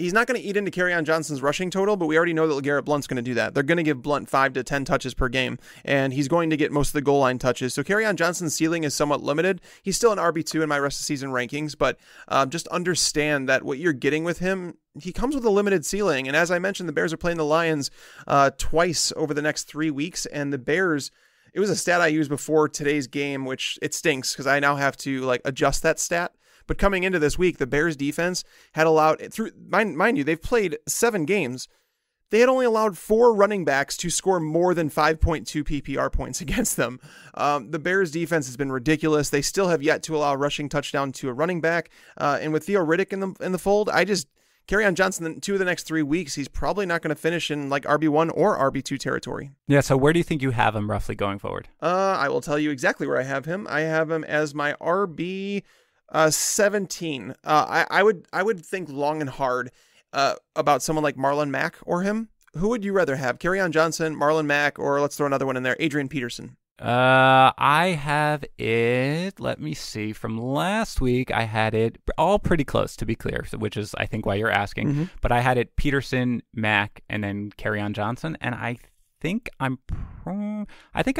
He's not going to eat into Kerryon Johnson's rushing total, but we already know that LeGarrette Blount's going to do that. They're going to give Blount 5 to 10 touches per game, and he's going to get most of the goal line touches. So Kerryon Johnson's ceiling is somewhat limited. He's still an RB2 in my rest of season rankings, but just understand that what you're getting with him, he comes with a limited ceiling. And as I mentioned, the Bears are playing the Lions twice over the next 3 weeks, and the Bears... It was a stat I used before today's game, which it stinks because I now have to, like, adjust that stat. But coming into this week, the Bears defense had allowed, through mind you, they've played 7 games. They had only allowed 4 running backs to score more than 5.2 PPR points against them. The Bears defense has been ridiculous. They still have yet to allow a rushing touchdown to a running back. And with Theo Riddick in the fold, I just Kerryon Johnson, two of the next 3 weeks, he's probably not going to finish in like RB1 or RB2 territory. Yeah, so where do you think you have him roughly going forward? I will tell you exactly where I have him. I have him as my RB 17. I would think long and hard about someone like Marlon Mack or him. Who would you rather have? Kerryon Johnson, Marlon Mack, or let's throw another one in there, Adrian Peterson. I have it, let me see, from last week, I had it all pretty close, to be clear, which is, I think, why you're asking. Mm-hmm. But I had it Peterson, Mack, and then Kerryon Johnson, and I think I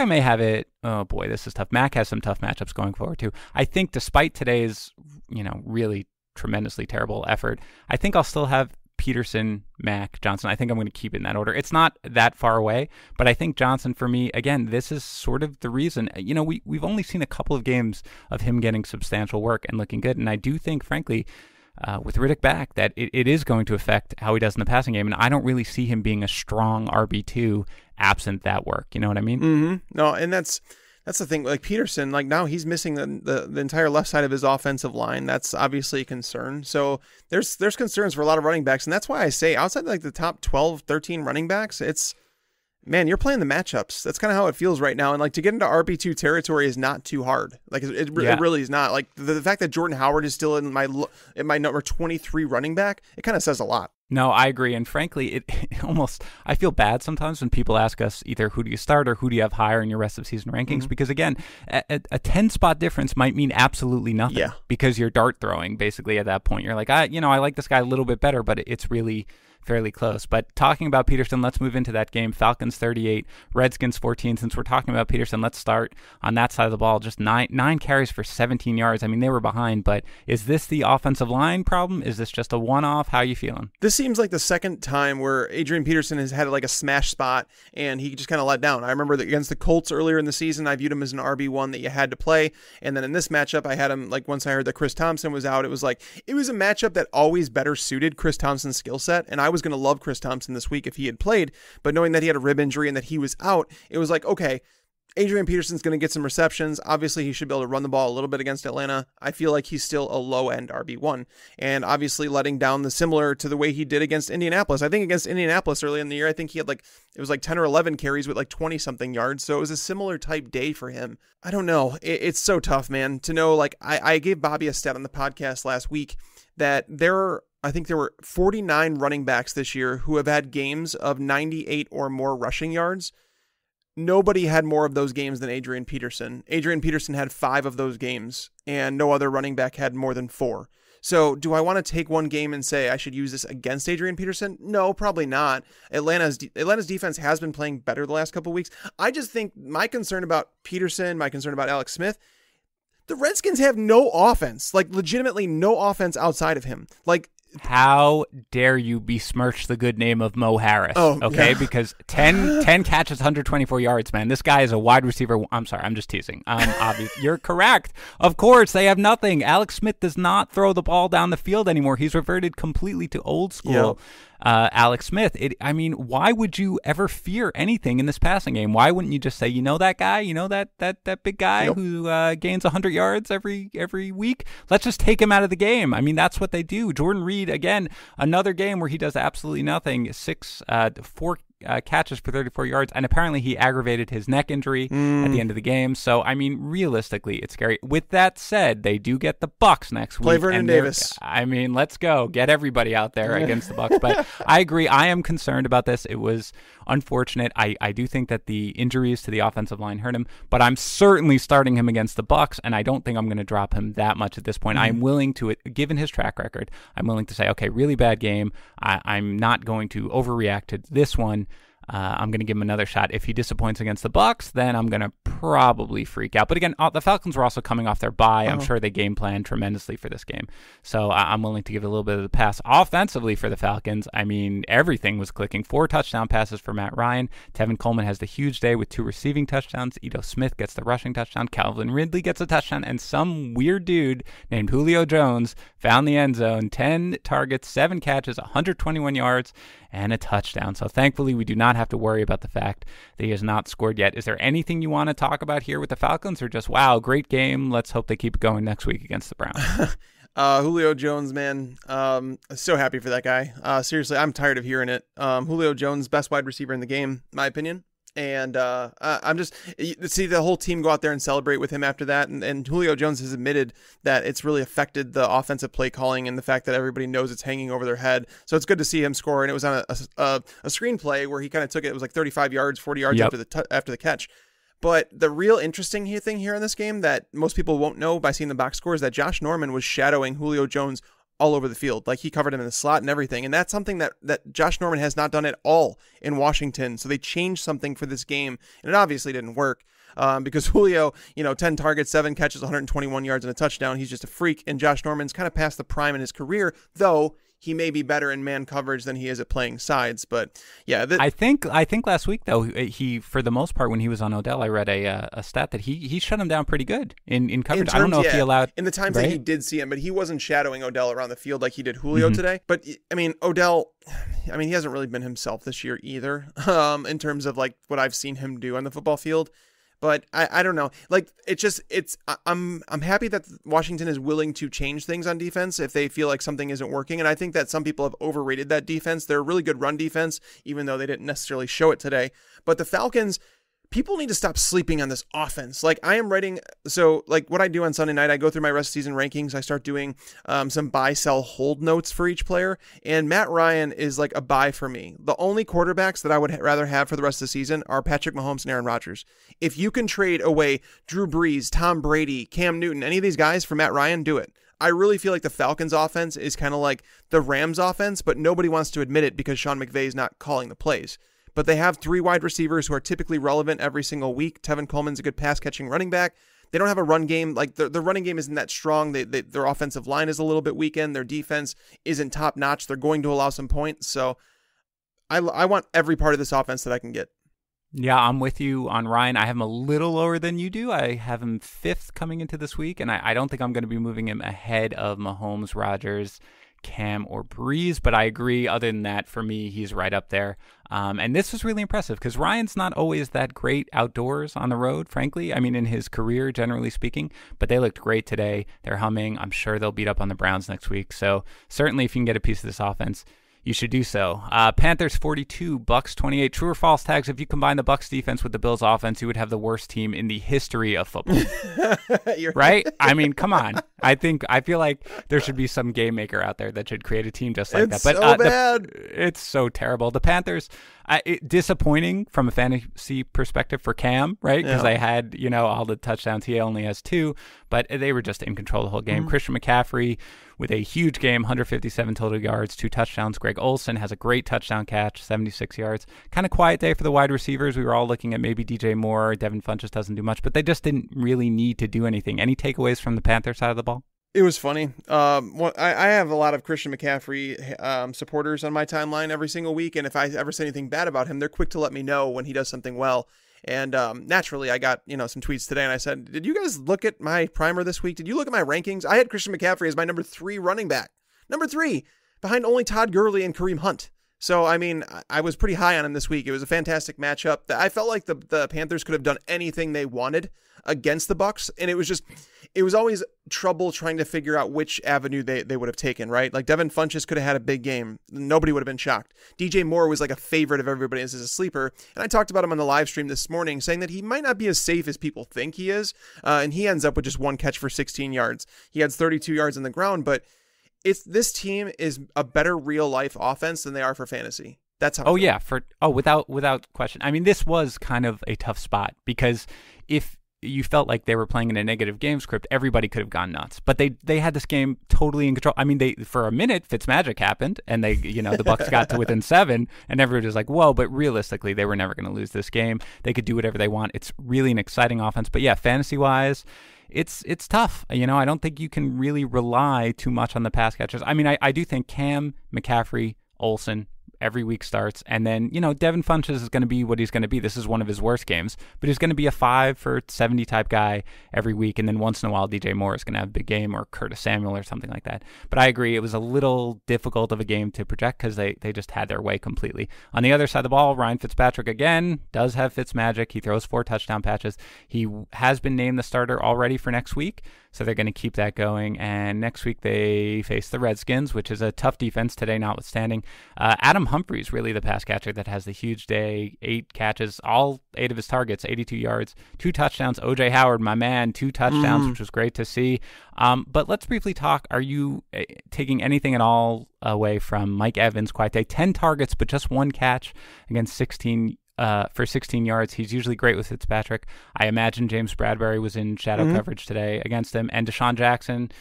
may have it. Oh boy, this is tough. Mack has some tough matchups going forward too. I think despite today's, you know, really tremendously terrible effort, I think I'll still have Peterson, Mack, Johnson. I think I'm going to keep it in that order. It's not that far away, but I think Johnson for me, again, this is sort of the reason, you know, we've only seen a couple of games of him getting substantial work and looking good. And I do think, frankly, with Riddick back, that it is going to affect how he does in the passing game. And I don't really see him being a strong RB2 absent that work. You know what I mean? Mm-hmm. No, and that's the thing. Like Peterson, like now he's missing the entire left side of his offensive line. That's obviously a concern. So there's concerns for a lot of running backs. And that's why I say outside like the top 12, 13 running backs, it's, man, you're playing the matchups. That's kind of how it feels right now. And like to get into RB2 territory is not too hard. Like it really is not. Like the fact that Jordan Howard is still in my number 23 running back, it kind of says a lot. No, I agree. And frankly, it almost, I feel bad sometimes when people ask us either who do you start or who do you have higher in your rest of season rankings? Mm-hmm. Because again, a 10 spot difference might mean absolutely nothing because you're dart throwing basically at that point. You're like, I like this guy a little bit better, but it's really fairly close. But talking about Peterson, let's move into that game. Falcons 38, Redskins 14. Since we're talking about Peterson, let's start on that side of the ball. Just nine carries for 17 yards. I mean, they were behind, but is this the offensive line problem? Is this just a one-off? How are you feeling? This seems like the second time where Adrian Peterson has had like a smash spot and he just kind of let down. I remember that against the Colts earlier in the season, I viewed him as an RB1 that you had to play. And then in this matchup, I had him, like once I heard that Chris Thompson was out, it was a matchup that always better suited Chris Thompson's skill set. And I was going to love Chris Thompson this week if he had played, but knowing that he had a rib injury and that he was out, it was like, okay, Adrian Peterson's going to get some receptions. Obviously, he should be able to run the ball a little bit against Atlanta. I feel like he's still a low-end RB1, and obviously letting down the similar to the way he did against Indianapolis. I think against Indianapolis early in the year, I think he had it was 10 or 11 carries with 20-something yards, so it was a similar type day for him. I don't know. It's so tough, man, to know, I gave Bobby a stat on the podcast last week that there were 49 running backs this year who have had games of 98 or more rushing yards. Nobody had more of those games than Adrian Peterson. Adrian Peterson had 5 of those games, and no other running back had more than 4. So do I want to take one game and say I should use this against Adrian Peterson? No, probably not. Atlanta's defense has been playing better the last couple of weeks. I just think my concern about Peterson, my concern about Alex Smith, the Redskins have no offense, legitimately no offense outside of him. How dare you besmirch the good name of Mo Harris? Oh, okay, yeah. Because 10 catches, 124 yards, man. This guy is a wide receiver. I'm sorry, I'm just teasing. You're correct. Of course, they have nothing. Alex Smith does not throw the ball down the field anymore. He's reverted completely to old school. Yep. Alex Smith. I mean, why would you ever fear anything in this passing game? Why wouldn't you just say, that guy, that big guy who gains 100 yards every week? Let's just take him out of the game. I mean, that's what they do. Jordan Reed, again, another game where he does absolutely nothing. 4 catches for 34 yards, and apparently he aggravated his neck injury at the end of the game. So, I mean, realistically, it's scary. With that said, they do get the Bucs next week. Play Vernon Davis. I mean, let's go. Get everybody out there against the Bucs. But I agree. I am concerned about this. It was unfortunate. I do think that the injuries to the offensive line hurt him, but I'm certainly starting him against the Bucs, and I don't think I'm going to drop him that much at this point. I'm willing to, given his track record, I'm willing to say, okay, really bad game. I'm not going to overreact to this one. I'm going to give him another shot. If he disappoints against the Bucs, then I'm going to probably freak out. But again, the Falcons were also coming off their bye. I'm sure they game planned tremendously for this game. So I'm willing to give it a little bit of the pass. Offensively for the Falcons, I mean, everything was clicking. 4 touchdown passes for Matt Ryan. Tevin Coleman has the huge day with 2 receiving touchdowns. Ito Smith gets the rushing touchdown. Calvin Ridley gets a touchdown. And some weird dude named Julio Jones found the end zone. 10 targets, 7 catches, 121 yards, and a touchdown. So thankfully, we do not have to worry about the fact that he has not scored yet. Is there anything you want to talk about here with the Falcons, or just, wow, great game, let's hope they keep it going next week against the Browns? Julio Jones, man. So happy for that guy. Seriously, I'm tired of hearing it. Julio Jones, best wide receiver in the game, my opinion. And I'm just see the whole team go out there and celebrate with him after that. And Julio Jones has admitted that it's really affected the offensive play calling and the fact that everybody knows it's hanging over their head. So it's good to see him score. And it was on a screenplay where he kind of took it. It was like 35 yards, 40 yards after the catch. But the real interesting thing here in this game that most people won't know by seeing the box score is that Josh Norman was shadowing Julio Jones all over the field. Like, he covered him in the slot and everything. And that's something that Josh Norman has not done at all in Washington. So they changed something for this game, and it obviously didn't work. Because Julio, 10 targets, 7 catches, 121 yards and a touchdown. He's just a freak. And Josh Norman's kind of past the prime in his career, though he may be better in man coverage than he is at playing sides. But yeah, I think last week though, he, for the most part, when he was on Odell, I read a stat that he shut him down pretty good in coverage. I don't know if he allowed in the times that he did see him, but he wasn't shadowing Odell around the field like he did Julio today. But I mean, Odell, he hasn't really been himself this year either, in terms of like what I've seen him do on the football field. But I don't know. Like, it's just, I'm happy that Washington is willing to change things on defense if they feel like something isn't working. And I think that some people have overrated that defense. They're a really good run defense, even though they didn't necessarily show it today. But the Falcons, people need to stop sleeping on this offense. Like, I am writing, so like what I do on Sunday night, I go through my rest of season rankings. I start doing some buy, sell, hold notes for each player. And Matt Ryan is like a buy for me. The only quarterbacks that I would rather have for the rest of the season are Patrick Mahomes and Aaron Rodgers. If you can trade away Drew Brees, Tom Brady, Cam Newton, any of these guys for Matt Ryan, do it. I really feel like the Falcons offense is kind of like the Rams offense, but nobody wants to admit it because Sean McVay is not calling the plays. But they have 3 wide receivers who are typically relevant every single week. Tevin Coleman's a good pass-catching running back. They don't have a run game. Like, their running game isn't that strong. Their offensive line is a little bit weakened. Their defense isn't top-notch. They're going to allow some points. So I want every part of this offense that I can get. Yeah, I'm with you on Ryan. I have him a little lower than you do. I have him 5th coming into this week, and I don't think I'm going to be moving him ahead of Mahomes, Rodgers, Cam or Breeze, but I agree. Other than that, for me, he's right up there. And this was really impressive because Ryan's not always that great outdoors on the road, frankly. I mean, in his career, generally speaking, but they looked great today. They're humming. I'm sure they'll beat up on the Browns next week. So certainly if you can get a piece of this offense, you should do so. Panthers 42, Bucks 28. True or false, Tags? If you combine the Bucks defense with the Bills offense, you would have the worst team in the history of football. Right? I mean, come on. I feel like there should be some game maker out there that should create a team just like that. But it's so terrible. The Panthers, disappointing from a fantasy perspective for Cam, right? Because I had all the touchdowns. He only has 2, but they were just in control the whole game. Christian McCaffrey with a huge game, 157 total yards, 2 touchdowns. Greg Olsen has a great touchdown catch, 76 yards. Kind of quiet day for the wide receivers. We were all looking at maybe DJ Moore. Devin Funchess doesn't do much, but they just didn't really need to do anything. Any takeaways from the Panther side of the ball? It was funny. I have a lot of Christian McCaffrey supporters on my timeline every single week, and if I ever say anything bad about him, they're quick to let me know when he does something well. And naturally, I got some tweets today, and I said, "Did you guys look at my primer this week? Did you look at my rankings? I had Christian McCaffrey as my number 3 running back, number 3 behind only Todd Gurley and Kareem Hunt." So, I mean, I was pretty high on him this week. It was a fantastic matchup. I felt like the Panthers could have done anything they wanted against the Bucks, and it was always trouble trying to figure out which avenue they would have taken, right? Like, Devin Funchess could have had a big game. Nobody would have been shocked. DJ Moore was like a favorite of everybody as a sleeper, and I talked about him on the live stream this morning, saying that he might not be as safe as people think he is, and he ends up with just 1 catch for 16 yards. He had 32 yards on the ground, but this team is a better real life offense than they are for fantasy. That's how. Oh yeah, without question. I mean, this was kind of a tough spot because if you felt like they were playing in a negative game script, everybody could have gone nuts. But they had this game totally in control. I mean, they for a minute Fitzmagic happened, and the Bucks got to within 7, and everybody was like, "Whoa!" But realistically, they were never going to lose this game. They could do whatever they want. It's really an exciting offense. But yeah, fantasy wise, it's tough. I don't think you can really rely too much on the pass catchers. I mean, I do think Cam, McCaffrey, Olsen every week starts, and then Devin Funchess is going to be what he's going to be. This is one of his worst games, but he's going to be a 5 for 70 type guy every week, and then once in a while DJ Moore is going to have a big game, or Curtis Samuel or something like that. But I agree, it was a little difficult of a game to project because they just had their way completely. On the other side of the ball, Ryan Fitzpatrick again does have Fitzmagic. He throws 4 touchdown passes. He has been named the starter already for next week. So they're going to keep that going. And next week they face the Redskins, which is a tough defense today notwithstanding. Adam Humphries, really the pass catcher that has the huge day. 8 catches, all 8 of his targets, 82 yards, 2 touchdowns. O.J. Howard, my man, 2 touchdowns, which was great to see. But let's briefly talk. Are you taking anything at all away from Mike Evans' quiet day? 10 targets, but just 1 catch against 16 yards. He's usually great with Fitzpatrick. I imagine James Bradbury was in shadow coverage today against him. And Deshaun Jackson,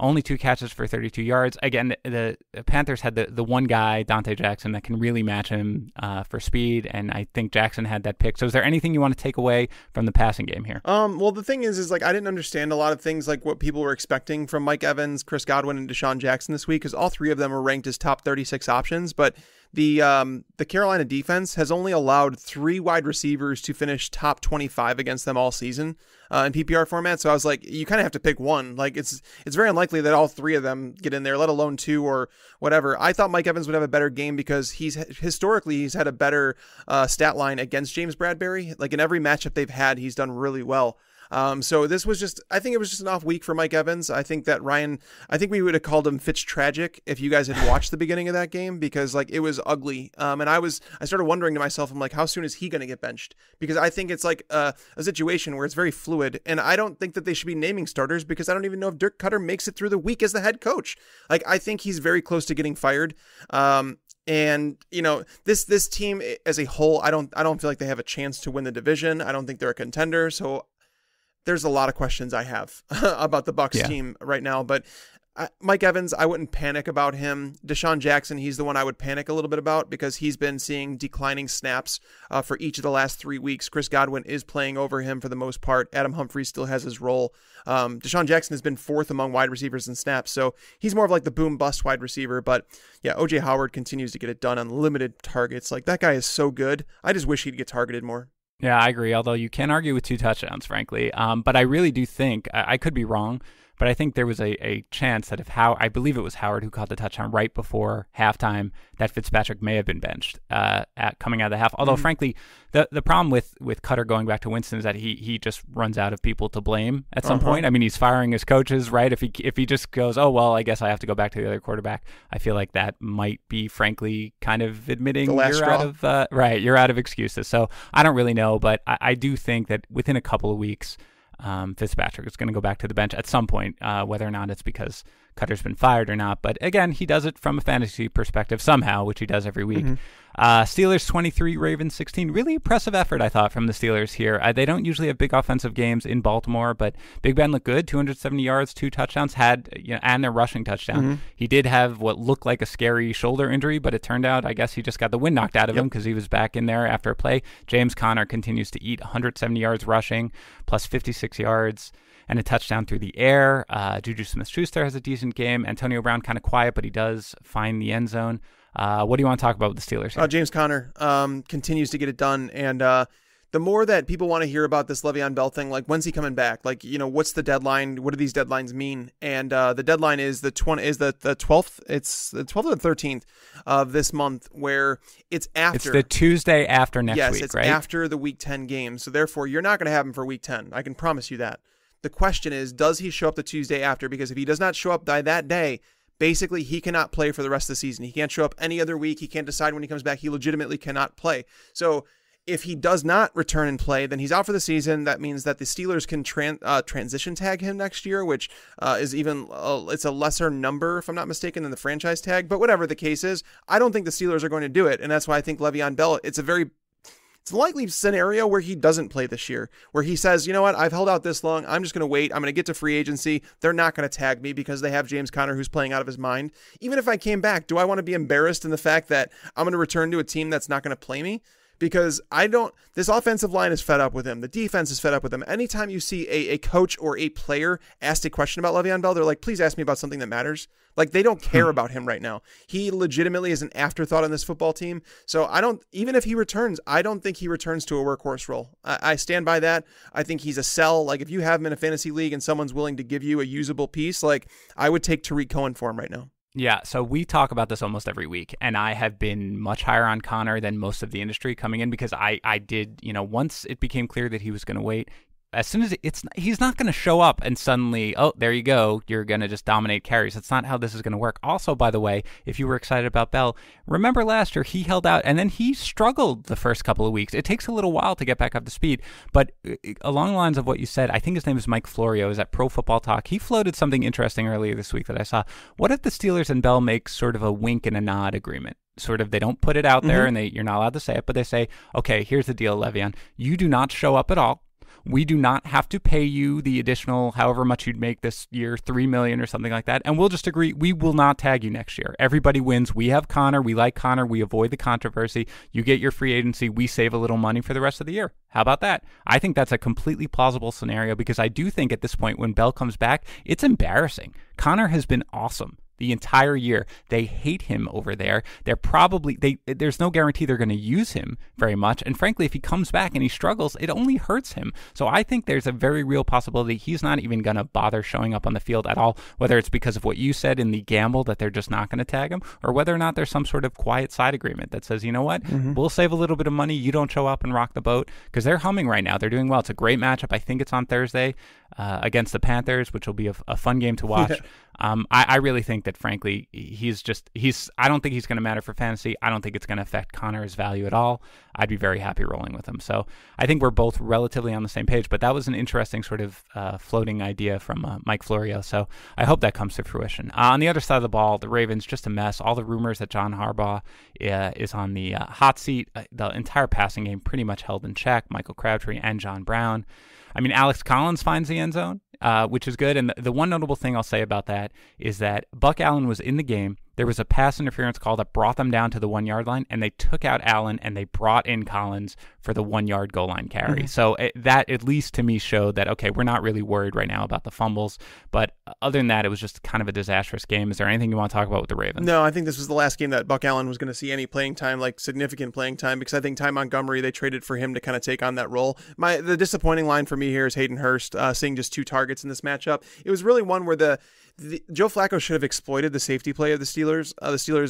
only 2 catches for 32 yards. Again, the Panthers had the one guy, Dante Jackson, that can really match him for speed, and I think Jackson had that pick. So is there anything you want to take away from the passing game here? Well, the thing is like I didn't understand a lot of things like what people were expecting from Mike Evans, Chris Godwin, and Deshaun Jackson this week, because all 3 of them were ranked as top 36 options, but the Carolina defense has only allowed 3 wide receivers to finish top 25 against them all season in PPR format. So I was like, you kind of have to pick one. Like it's very unlikely that all 3 of them get in there, let alone 2 or whatever. I thought Mike Evans would have a better game because he's historically had a better stat line against James Bradbury. Like in every matchup they've had, he's done really well. So this was just, I think it was just an off week for Mike Evans. I think that Ryan, I think we would have called him Fitz Tragic if you guys had watched the beginning of that game, because like it was ugly. And I started wondering to myself, I'm like, how soon is he going to get benched? Because I think it's like a situation where it's very fluid, and I don't think that they should be naming starters because I don't even know if Dirk Cutter makes it through the week as the head coach. Like, I think he's very close to getting fired. And you know, this team as a whole, I don't feel like they have a chance to win the division. I don't think they're a contender. So there's a lot of questions I have about the Bucs team right now, but Mike Evans, I wouldn't panic about him. Deshaun Jackson, he's the one I would panic a little bit about because he's been seeing declining snaps for each of the last 3 weeks. Chris Godwin is playing over him for the most part. Adam Humphries still has his role. Deshaun Jackson has been 4th among wide receivers in snaps, so he's more of like the boom-bust wide receiver. But yeah, O.J. Howard continues to get it done on limited targets. Like, that guy is so good. I just wish he'd get targeted more. Yeah, I agree, although you can argue with 2 touchdowns, frankly. But I really do think, I could be wrong, but I think there was a chance that if I believe it was Howard who caught the touchdown right before halftime, that Fitzpatrick may have been benched coming out of the half. Although, frankly, the problem with Cutter going back to Winston is that he just runs out of people to blame at some point. I mean, he's firing his coaches, right? If he just goes, oh, well, I guess I have to go back to the other quarterback, I feel like that might be, frankly, kind of admitting you're out of excuses. So I don't really know, but I do think that within a couple of weeks, Fitzpatrick is going to go back to the bench at some point, whether or not it's because Cutter's been fired or not. But again, he does it from a fantasy perspective somehow, which he does every week. Steelers 23, Ravens 16. Really impressive effort, I thought, from the Steelers here. They don't usually have big offensive games in Baltimore, but Big Ben looked good. 270 yards, 2 touchdowns, and a rushing touchdown. He did have what looked like a scary shoulder injury, but it turned out, I guess, he just got the wind knocked out of him because he was back in there after a play. James Conner continues to eat, 170 yards rushing, plus 56 yards. And a touchdown through the air. Juju Smith-Schuster has a decent game. Antonio Brown kind of quiet, but he does find the end zone. What do you want to talk about with the Steelers here? James Conner continues to get it done. And the more that people want to hear about this Le'Veon Bell thing, like, when's he coming back? Like, you know, what's the deadline? What do these deadlines mean? And the deadline is the 12th. It's the 12th or the 13th of this month, where it's after. It's the Tuesday after next week, right? Yes, it's after the Week 10 game. So, therefore, you're not going to have him for Week 10. I can promise you that. The question is, does he show up the Tuesday after? Because if he does not show up by that day, basically he cannot play for the rest of the season. He can't show up any other week. He can't decide when he comes back. He legitimately cannot play. So if he does not return and play, then he's out for the season. That means that the Steelers can transition tag him next year, which is even it's a lesser number, if I'm not mistaken, than the franchise tag. But whatever the case is, I don't think the Steelers are going to do it. And that's why I think Le'Veon Bell, it's a likely scenario where he doesn't play this year, where he says, you know what, I've held out this long. I'm just going to wait. I'm going to get to free agency. They're not going to tag me because they have James Conner who's playing out of his mind. Even if I came back, do I want to be embarrassed in the fact that I'm going to return to a team that's not going to play me? Because this offensive line is fed up with him. The defense is fed up with him. Anytime you see a coach or a player asked a question about Le'Veon Bell, they're like, please ask me about something that matters. Like, they don't care about him right now. He legitimately is an afterthought on this football team. So even if he returns, I don't think he returns to a workhorse role. I stand by that. I think he's a sell. Like, if you have him in a fantasy league and someone's willing to give you a usable piece, like, I would take Tariq Cohen for him right now. Yeah, so we talk about this almost every week, and I have been much higher on Conner than most of the industry coming in because I did, you know, once it became clear that he was going to wait, As soon as he's not going to show up and suddenly, oh, there you go, you're going to just dominate carries. That's not how this is going to work. Also, by the way, if you were excited about Bell, remember last year he held out and then he struggled the first couple of weeks. It takes a little while to get back up to speed, but along the lines of what you said, I think his name is Mike Florio, is at Pro Football Talk. He floated something interesting earlier this week that I saw. What if the Steelers and Bell make sort of a wink and a nod agreement? Sort of, they don't put it out there and you're not allowed to say it, but they say, okay, here's the deal, Le'Veon. You do not show up at all. We do not have to pay you the additional however much you'd make this year, $3 million or something like that. And we'll just agree we will not tag you next year. Everybody wins. We have Connor. We like Connor. We avoid the controversy. You get your free agency. We save a little money for the rest of the year. How about that? I think that's a completely plausible scenario because I do think at this point when Bell comes back, it's embarrassing. Connor has been awesome the entire year. They hate him over there. They're probably, there's no guarantee they're going to use him very much. And frankly, if he comes back and he struggles, it only hurts him. So I think there's a very real possibility he's not even going to bother showing up on the field at all, whether it's because of what you said in the gamble that they're just not going to tag him, or whether or not there's some sort of quiet side agreement that says, you know what, we'll save a little bit of money. You don't show up and rock the boat, because they're humming right now. They're doing well. It's a great matchup. I think it's on Thursday against the Panthers, which will be a fun game to watch. Yeah. I really think that, frankly, I don't think he's going to matter for fantasy. I don't think it's going to affect Connor's value at all. I'd be very happy rolling with him. So I think we're both relatively on the same page, but that was an interesting sort of floating idea from Mike Florio. So I hope that comes to fruition. On the other side of the ball, the Ravens, just a mess. All the rumors that John Harbaugh is on the hot seat, the entire passing game pretty much held in check, Michael Crabtree and John Brown. I mean, Alex Collins finds the end zone, which is good. And the one notable thing I'll say about that is that Buck Allen was in the game. There was a pass interference call that brought them down to the 1 yard line, and they took out Allen and they brought in Collins for the 1 yard goal line carry. So that at least to me showed that, okay, we're not really worried right now about the fumbles. But other than that, it was just kind of a disastrous game. Is there anything you want to talk about with the Ravens? No, I think this was the last game that Buck Allen was going to see any playing time, like significant playing time, because I think Ty Montgomery, they traded for him to kind of take on that role. The disappointing line for me here is Hayden Hurst seeing just two targets in this matchup. It was really one where Joe Flacco should have exploited the safety play of the Steelers.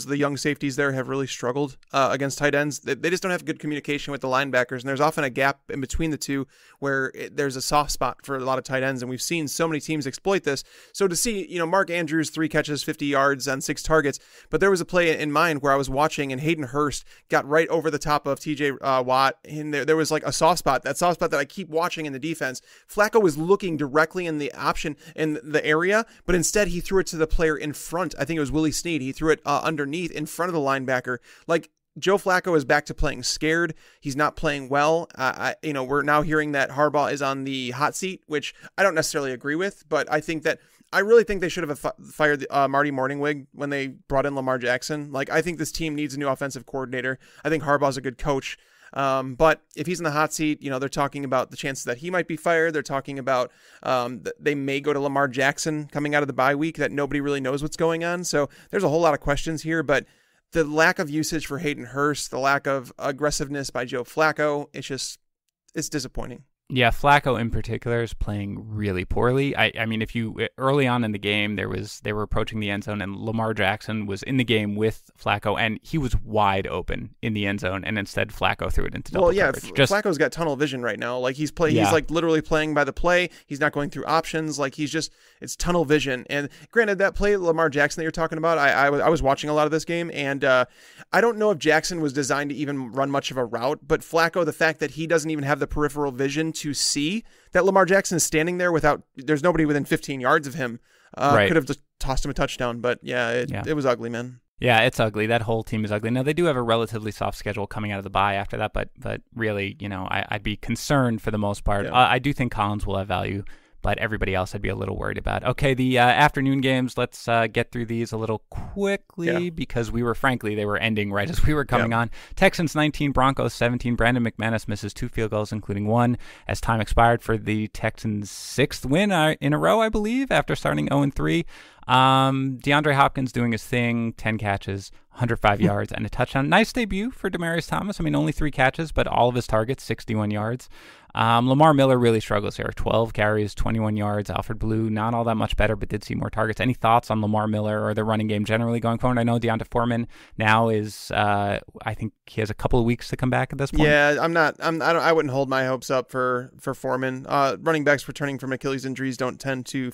The young safeties there have really struggled against tight ends. They just don't have good communication with the linebackers, and there's often a gap in between the two where there's a soft spot for a lot of tight ends, and we've seen so many teams exploit this. So to see, Mark Andrews, 3 catches, 50 yards on 6 targets, but there was a play in mind where I was watching, and Hayden Hurst got right over the top of T.J. Watt, and there was like a soft spot, that soft spot that I keep watching in the defense. Flacco was looking directly in the option in the area, but instead, he threw it to the player in front. I think it was Willie Snead. He threw it underneath in front of the linebacker. Like, Joe Flacco is back to playing scared. He's not playing well. We're now hearing that Harbaugh is on the hot seat, which I don't necessarily agree with, but I really think they should have fired Marty Morningwig when they brought in Lamar Jackson. Like, I think this team needs a new offensive coordinator. I think Harbaugh's a good coach. But if he's in the hot seat, they're talking about the chances that he might be fired. They're talking about they may go to Lamar Jackson coming out of the bye week, that nobody really knows what's going on. So there's a whole lot of questions here, but the lack of usage for Hayden Hurst, the lack of aggressiveness by Joe Flacco, it's disappointing. Yeah, Flacco in particular is playing really poorly. I mean, early on in the game, they were approaching the end zone, and Lamar Jackson was in the game with Flacco, and he was wide open in the end zone, and instead Flacco threw it into double coverage. Well, yeah, Flacco's got tunnel vision right now. Like, he's like literally playing by the play. He's not going through options. Like, it's tunnel vision. And granted, that play Lamar Jackson that you're talking about, I was watching a lot of this game, and I don't know if Jackson was designed to even run much of a route, but Flacco, the fact that he doesn't even have the peripheral vision to see that Lamar Jackson is standing there there's nobody within 15 yards of him, could have just tossed him a touchdown. But it was ugly, man. Yeah, it's ugly. That whole team is ugly. Now, they do have a relatively soft schedule coming out of the bye after that, but really, I'd be concerned for the most part. Yeah. I do think Collins will have value, but everybody else I'd be a little worried about. Okay, the afternoon games, let's get through these a little quickly because they were ending right as we were coming on. Texans 19, Broncos 17. Brandon McManus misses 2 field goals, including one, as time expired for the Texans' 6th win in a row, I believe, after starting 0-3. DeAndre Hopkins doing his thing, 10 catches, 105 yards, and a touchdown. Nice debut for Demaryius Thomas. I mean, only 3 catches, but all of his targets, 61 yards. Lamar Miller really struggles here. 12 carries, 21 yards. Alfred Blue, not all that much better, but did see more targets. Any thoughts on Lamar Miller or the running game generally going forward? I know Deonta Foreman now is, I think he has a couple of weeks to come back at this point. Yeah, I wouldn't hold my hopes up for Foreman. Running backs returning from Achilles injuries don't tend to,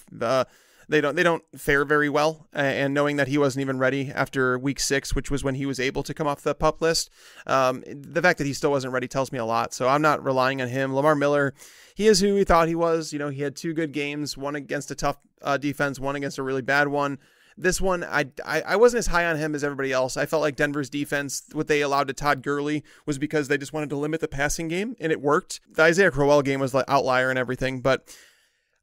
they don't fare very well. And knowing that he wasn't even ready after week 6, which was when he was able to come off the PUP list, the fact that he still wasn't ready tells me a lot. So I'm not relying on him. Lamar Miller, he is who we thought he was. You know, he had 2 good games, one against a tough defense, one against a really bad one. This one, I wasn't as high on him as everybody else. I felt like Denver's defense, what they allowed to Todd Gurley, was because they just wanted to limit the passing game, and it worked. The Isaiah Crowell game was like outlier and everything, but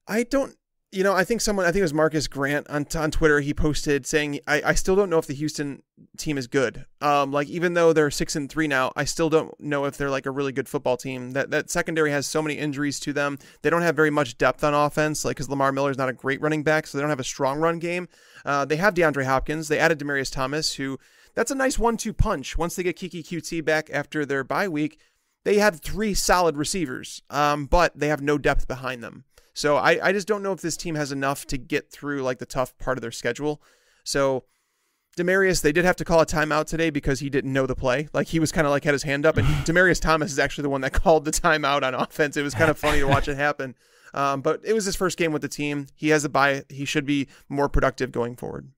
I don't. You know, I think it was Marcus Grant on Twitter. He posted saying, I still don't know if the Houston team is good. Like, even though they're 6-3 now, I still don't know if they're like a really good football team. That secondary has so many injuries to them. They don't have very much depth on offense, like, because Lamar Miller's not a great running back, so they don't have a strong run game. They have DeAndre Hopkins. They added Demaryius Thomas, who, that's a nice 1-2 punch. Once they get Kiki QT back after their bye week, they have 3 solid receivers, but they have no depth behind them. So I just don't know if this team has enough to get through like the tough part of their schedule. So Demaryius, they did have to call a timeout today because he didn't know the play. Like, he was kind of like had his hand up, and Demaryius Thomas is actually the one that called the timeout on offense. It was kind of funny to watch it happen. But it was his first game with the team. He has a bye. He should be more productive going forward.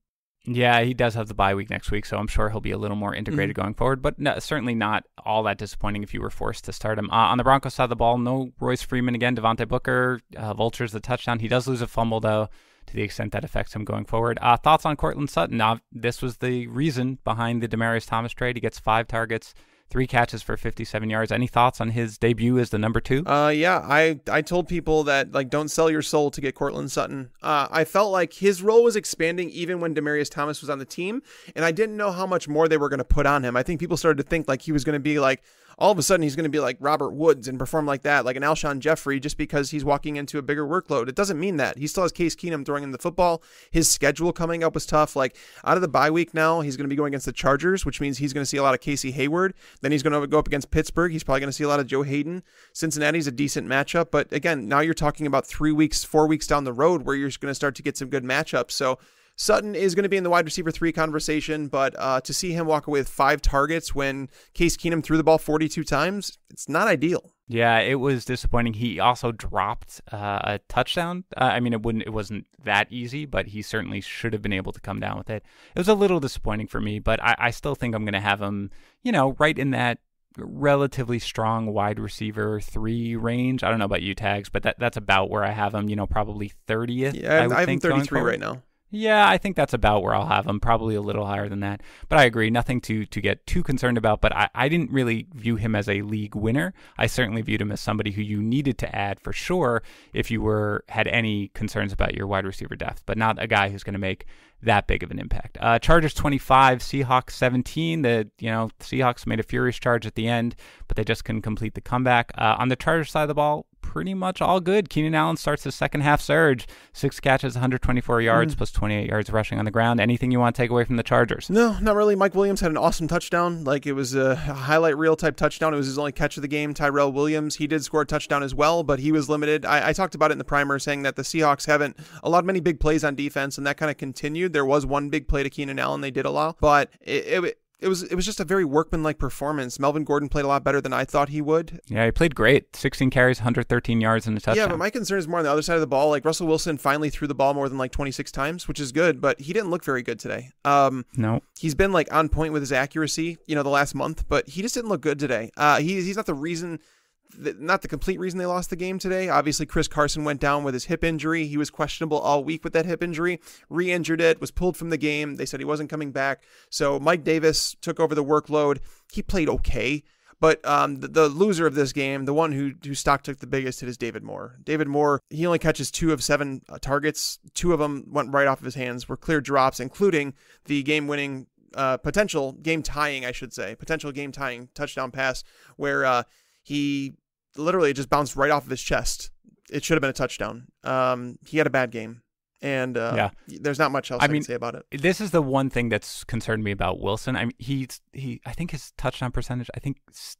Yeah, he does have the bye week next week, so I'm sure he'll be a little more integrated going forward, but no, certainly not all that disappointing if you were forced to start him. On the Broncos side of the ball, no Royce Freeman again. Devontae Booker vultures the touchdown. He does lose a fumble, though, to the extent that affects him going forward. Thoughts on Courtland Sutton? This was the reason behind the Demaryius Thomas trade. He gets 5 targets, 3 catches for 57 yards. Any thoughts on his debut as the number 2? Yeah, I told people that, like, don't sell your soul to get Courtland Sutton. I felt like his role was expanding even when Demaryius Thomas was on the team, and I didn't know how much more they were going to put on him. I think people started to think like he was going to be like, all of a sudden he's going to be like Robert Woods and perform like that, like an Alshon Jeffrey, just because he's walking into a bigger workload. It doesn't mean that. He still has Case Keenum throwing him the football. His schedule coming up was tough. Like, out of the bye week now, he's going to be going against the Chargers, which means he's going to see a lot of Casey Hayward. Then he's going to go up against Pittsburgh. He's probably going to see a lot of Joe Hayden. Cincinnati's a decent matchup, but again, now you're talking about 3 weeks, 4 weeks down the road where you're just going to start to get some good matchups. So Sutton is going to be in the wide receiver 3 conversation, but to see him walk away with 5 targets when Case Keenum threw the ball 42 times, it's not ideal. Yeah, it was disappointing. He also dropped a touchdown. I mean, it wasn't that easy, but he certainly should have been able to come down with it. It was a little disappointing for me, but I still think I'm going to have him, you know, right in that relatively strong wide receiver 3 range. I don't know about you, Tags, but that's about where I have him, you know, probably 30th. Yeah, I have him 33 right now. Yeah, I think that's about where I'll have him, probably a little higher than that. But I agree, nothing to get too concerned about, but I didn't really view him as a league winner. I certainly viewed him as somebody who you needed to add for sure if you had any concerns about your wide receiver depth, but not a guy who's going to make that big of an impact. Chargers 25, Seahawks 17. Seahawks made a furious charge at the end, but they just couldn't complete the comeback. On the Chargers side of the ball, pretty much all good. Keenan Allen starts his second half surge. 6 catches, 124 yards, plus 28 yards rushing on the ground. Anything you want to take away from the Chargers? No, not really. Mike Williams had an awesome touchdown. Like, it was a highlight reel type touchdown. It was his only catch of the game. Tyrell Williams, he did score a touchdown as well, but he was limited. I talked about it in the primer, saying that the Seahawks haven't allowed many big plays on defense, and that kind of continued. There was one big play to Keenan Allen they did allow, but it was just a very workmanlike performance. Melvin Gordon played a lot better than I thought he would. Yeah, he played great. 16 carries, 113 yards, and a touchdown. Yeah, but my concern is more on the other side of the ball. Like, Russell Wilson finally threw the ball more than like 26 times, which is good, but he didn't look very good today. No. He's been like on point with his accuracy, you know, the last month, but he just didn't look good today. He's not the reason, not the complete reason they lost the game today. Obviously, Chris Carson went down with his hip injury. He was questionable all week with that hip injury, re-injured it, was pulled from the game. They said he wasn't coming back. So Mike Davis took over the workload. He played okay. But the loser of this game, the one who stock took the biggest hit, is David Moore. David Moore, he only catches 2 of 7 targets. 2 of them went right off of his hands, were clear drops, including the game-winning, potential game-tying touchdown pass where he literally just bounced right off of his chest. It should have been a touchdown. He had a bad game. And there's not much else I can say about it. This is the one thing that's concerned me about Wilson. I mean, he I think his touchdown percentage, I think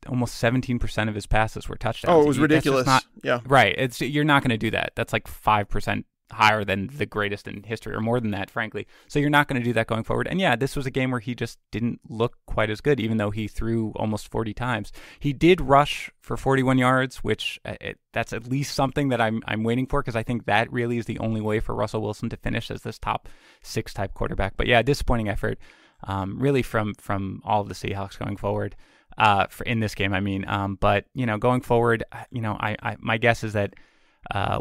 almost 17% of his passes were touchdowns. Oh, it was ridiculous. That's just not, right. It's, you're not going to do that. That's like 5% higher than the greatest in history, or more than that, frankly. So you're not going to do that going forward. And yeah, this was a game where he just didn't look quite as good, even though he threw almost 40 times. He did rush for 41 yards, which that's at least something that I'm waiting for, because I think that really is the only way for Russell Wilson to finish as this top six type quarterback. But yeah, disappointing effort, really from all of the Seahawks going forward in this game. I mean, but you know, going forward, you know, I my guess is that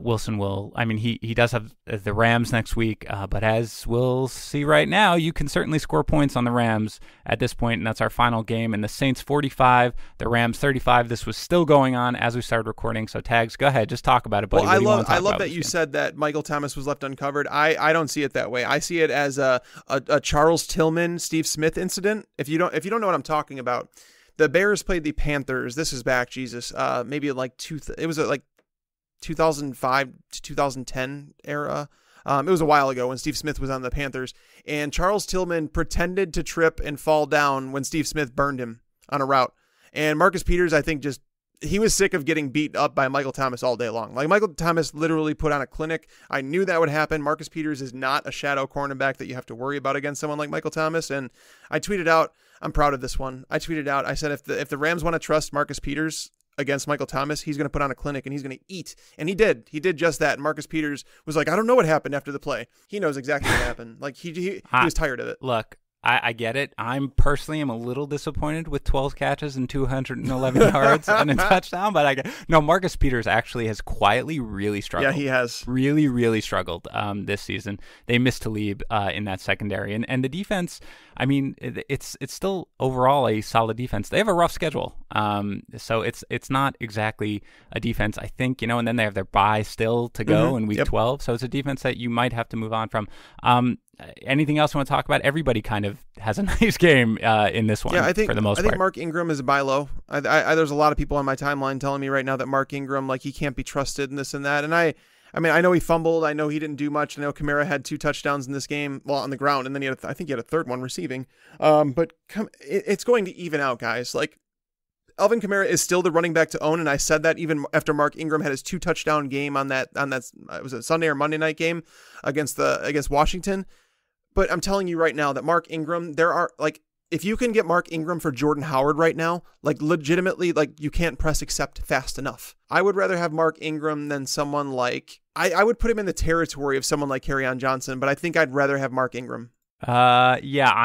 Wilson will, I mean, he does have the Rams next week, but as we'll see right now, you can certainly score points on the Rams at this point, and that's our final game. And the Saints 45, the Rams 35. This was still going on as we started recording. So Tags, go ahead, just talk about it, buddy. Well, I love that you said that Michael Thomas was left uncovered. I don't see it that way. I see it as a Charles Tillman, Steve Smith incident. If you don't know what I'm talking about, the Bears played the Panthers. This is back, Jesus, maybe like it was like 2005 to 2010 era. It was a while ago when Steve Smith was on the Panthers, and Charles Tillman pretended to trip and fall down when Steve Smith burned him on a route. And Marcus Peters, I think, he was sick of getting beat up by Michael Thomas all day long. Like, Michael Thomas literally put on a clinic. I knew that would happen. Marcus Peters is not a shadow cornerback that you have to worry about against someone like Michael Thomas. And I tweeted out, I'm proud of this one. I tweeted out, I said, if the Rams want to trust Marcus Peters against Michael Thomas, he's going to put on a clinic and he's going to eat. And he did. He did just that. And Marcus Peters was like, I don't know what happened after the play. He knows exactly what happened. Like, he was tired of it. Look, I get it. I'm personally am a little disappointed with 12 catches and 211 yards and a touchdown. But Marcus Peters actually has quietly really struggled. Yeah, he has. Really, really struggled this season. They missed Talib in that secondary. And the defense, I mean, it's still overall a solid defense. They have a rough schedule. So it's not exactly a defense, I think, you know, and then they have their bye still to go in week 12. So it's a defense that you might have to move on from. Anything else you want to talk about? Everybody kind of has a nice game in this one. Yeah, I think Mark Ingram is a buy low. There's a lot of people on my timeline telling me right now that Mark Ingram, like, he can't be trusted and this and that. And I mean, I know he fumbled. I know he didn't do much. I know Kamara had 2 touchdowns in this game, well, on the ground, and then I think he had a third one receiving. But it's going to even out, guys. Like, Alvin Kamara is still the running back to own, and I said that even after Mark Ingram had his 2 touchdown game on that it was a Sunday or Monday night game against Washington. But I'm telling you right now that Mark Ingram, there are, like, if you can get Mark Ingram for Jordan Howard right now, like, legitimately, like, you can't press accept fast enough. I would rather have Mark Ingram than someone like, I would put him in the territory of someone like Kerryon Johnson, but I think I'd rather have Mark Ingram. I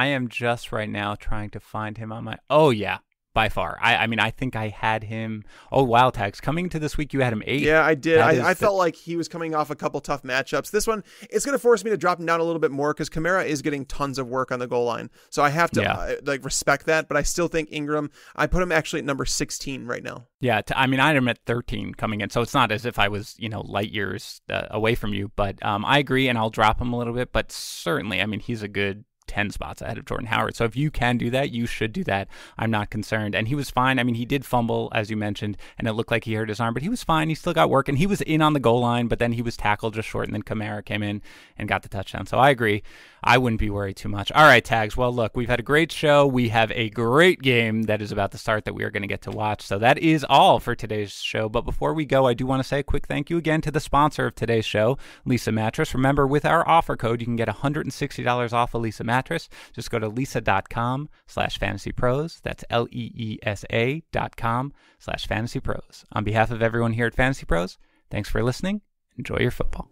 am just right now trying to find him on my, oh yeah. By far. I mean, I think I had him. Oh, wow, Tags. Coming to this week, you had him 8. Yeah, I did. I felt like he was coming off a couple tough matchups. This one, it's going to force me to drop him down a little bit more because Kamara is getting tons of work on the goal line. So I have to respect that. But I still think Ingram, I put him actually at number 16 right now. Yeah, I had him at 13 coming in. So it's not as if I was, you know, light years away from you. But I agree, and I'll drop him a little bit. But certainly, I mean, he's a good 10 spots ahead of Jordan Howard. So if you can do that, you should do that. I'm not concerned. And he was fine. I mean, he did fumble, as you mentioned, and it looked like he hurt his arm, but he was fine. He still got work, and he was in on the goal line, but then he was tackled just short, and then Kamara came in and got the touchdown. So I agree. I wouldn't be worried too much. All right, Tags. Well, look, we've had a great show. We have a great game that is about to start that we are going to get to watch. So that is all for today's show. But before we go, I do want to say a quick thank you again to the sponsor of today's show, Leesa Mattress. Remember, with our offer code, you can get $160 off a Leesa Mattress. Just go to Leesa.com/fantasypros. That's Leesa.com/fantasypros. On behalf of everyone here at Fantasy Pros, thanks for listening. Enjoy your football.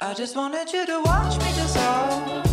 I just wanted you to watch me dissolve.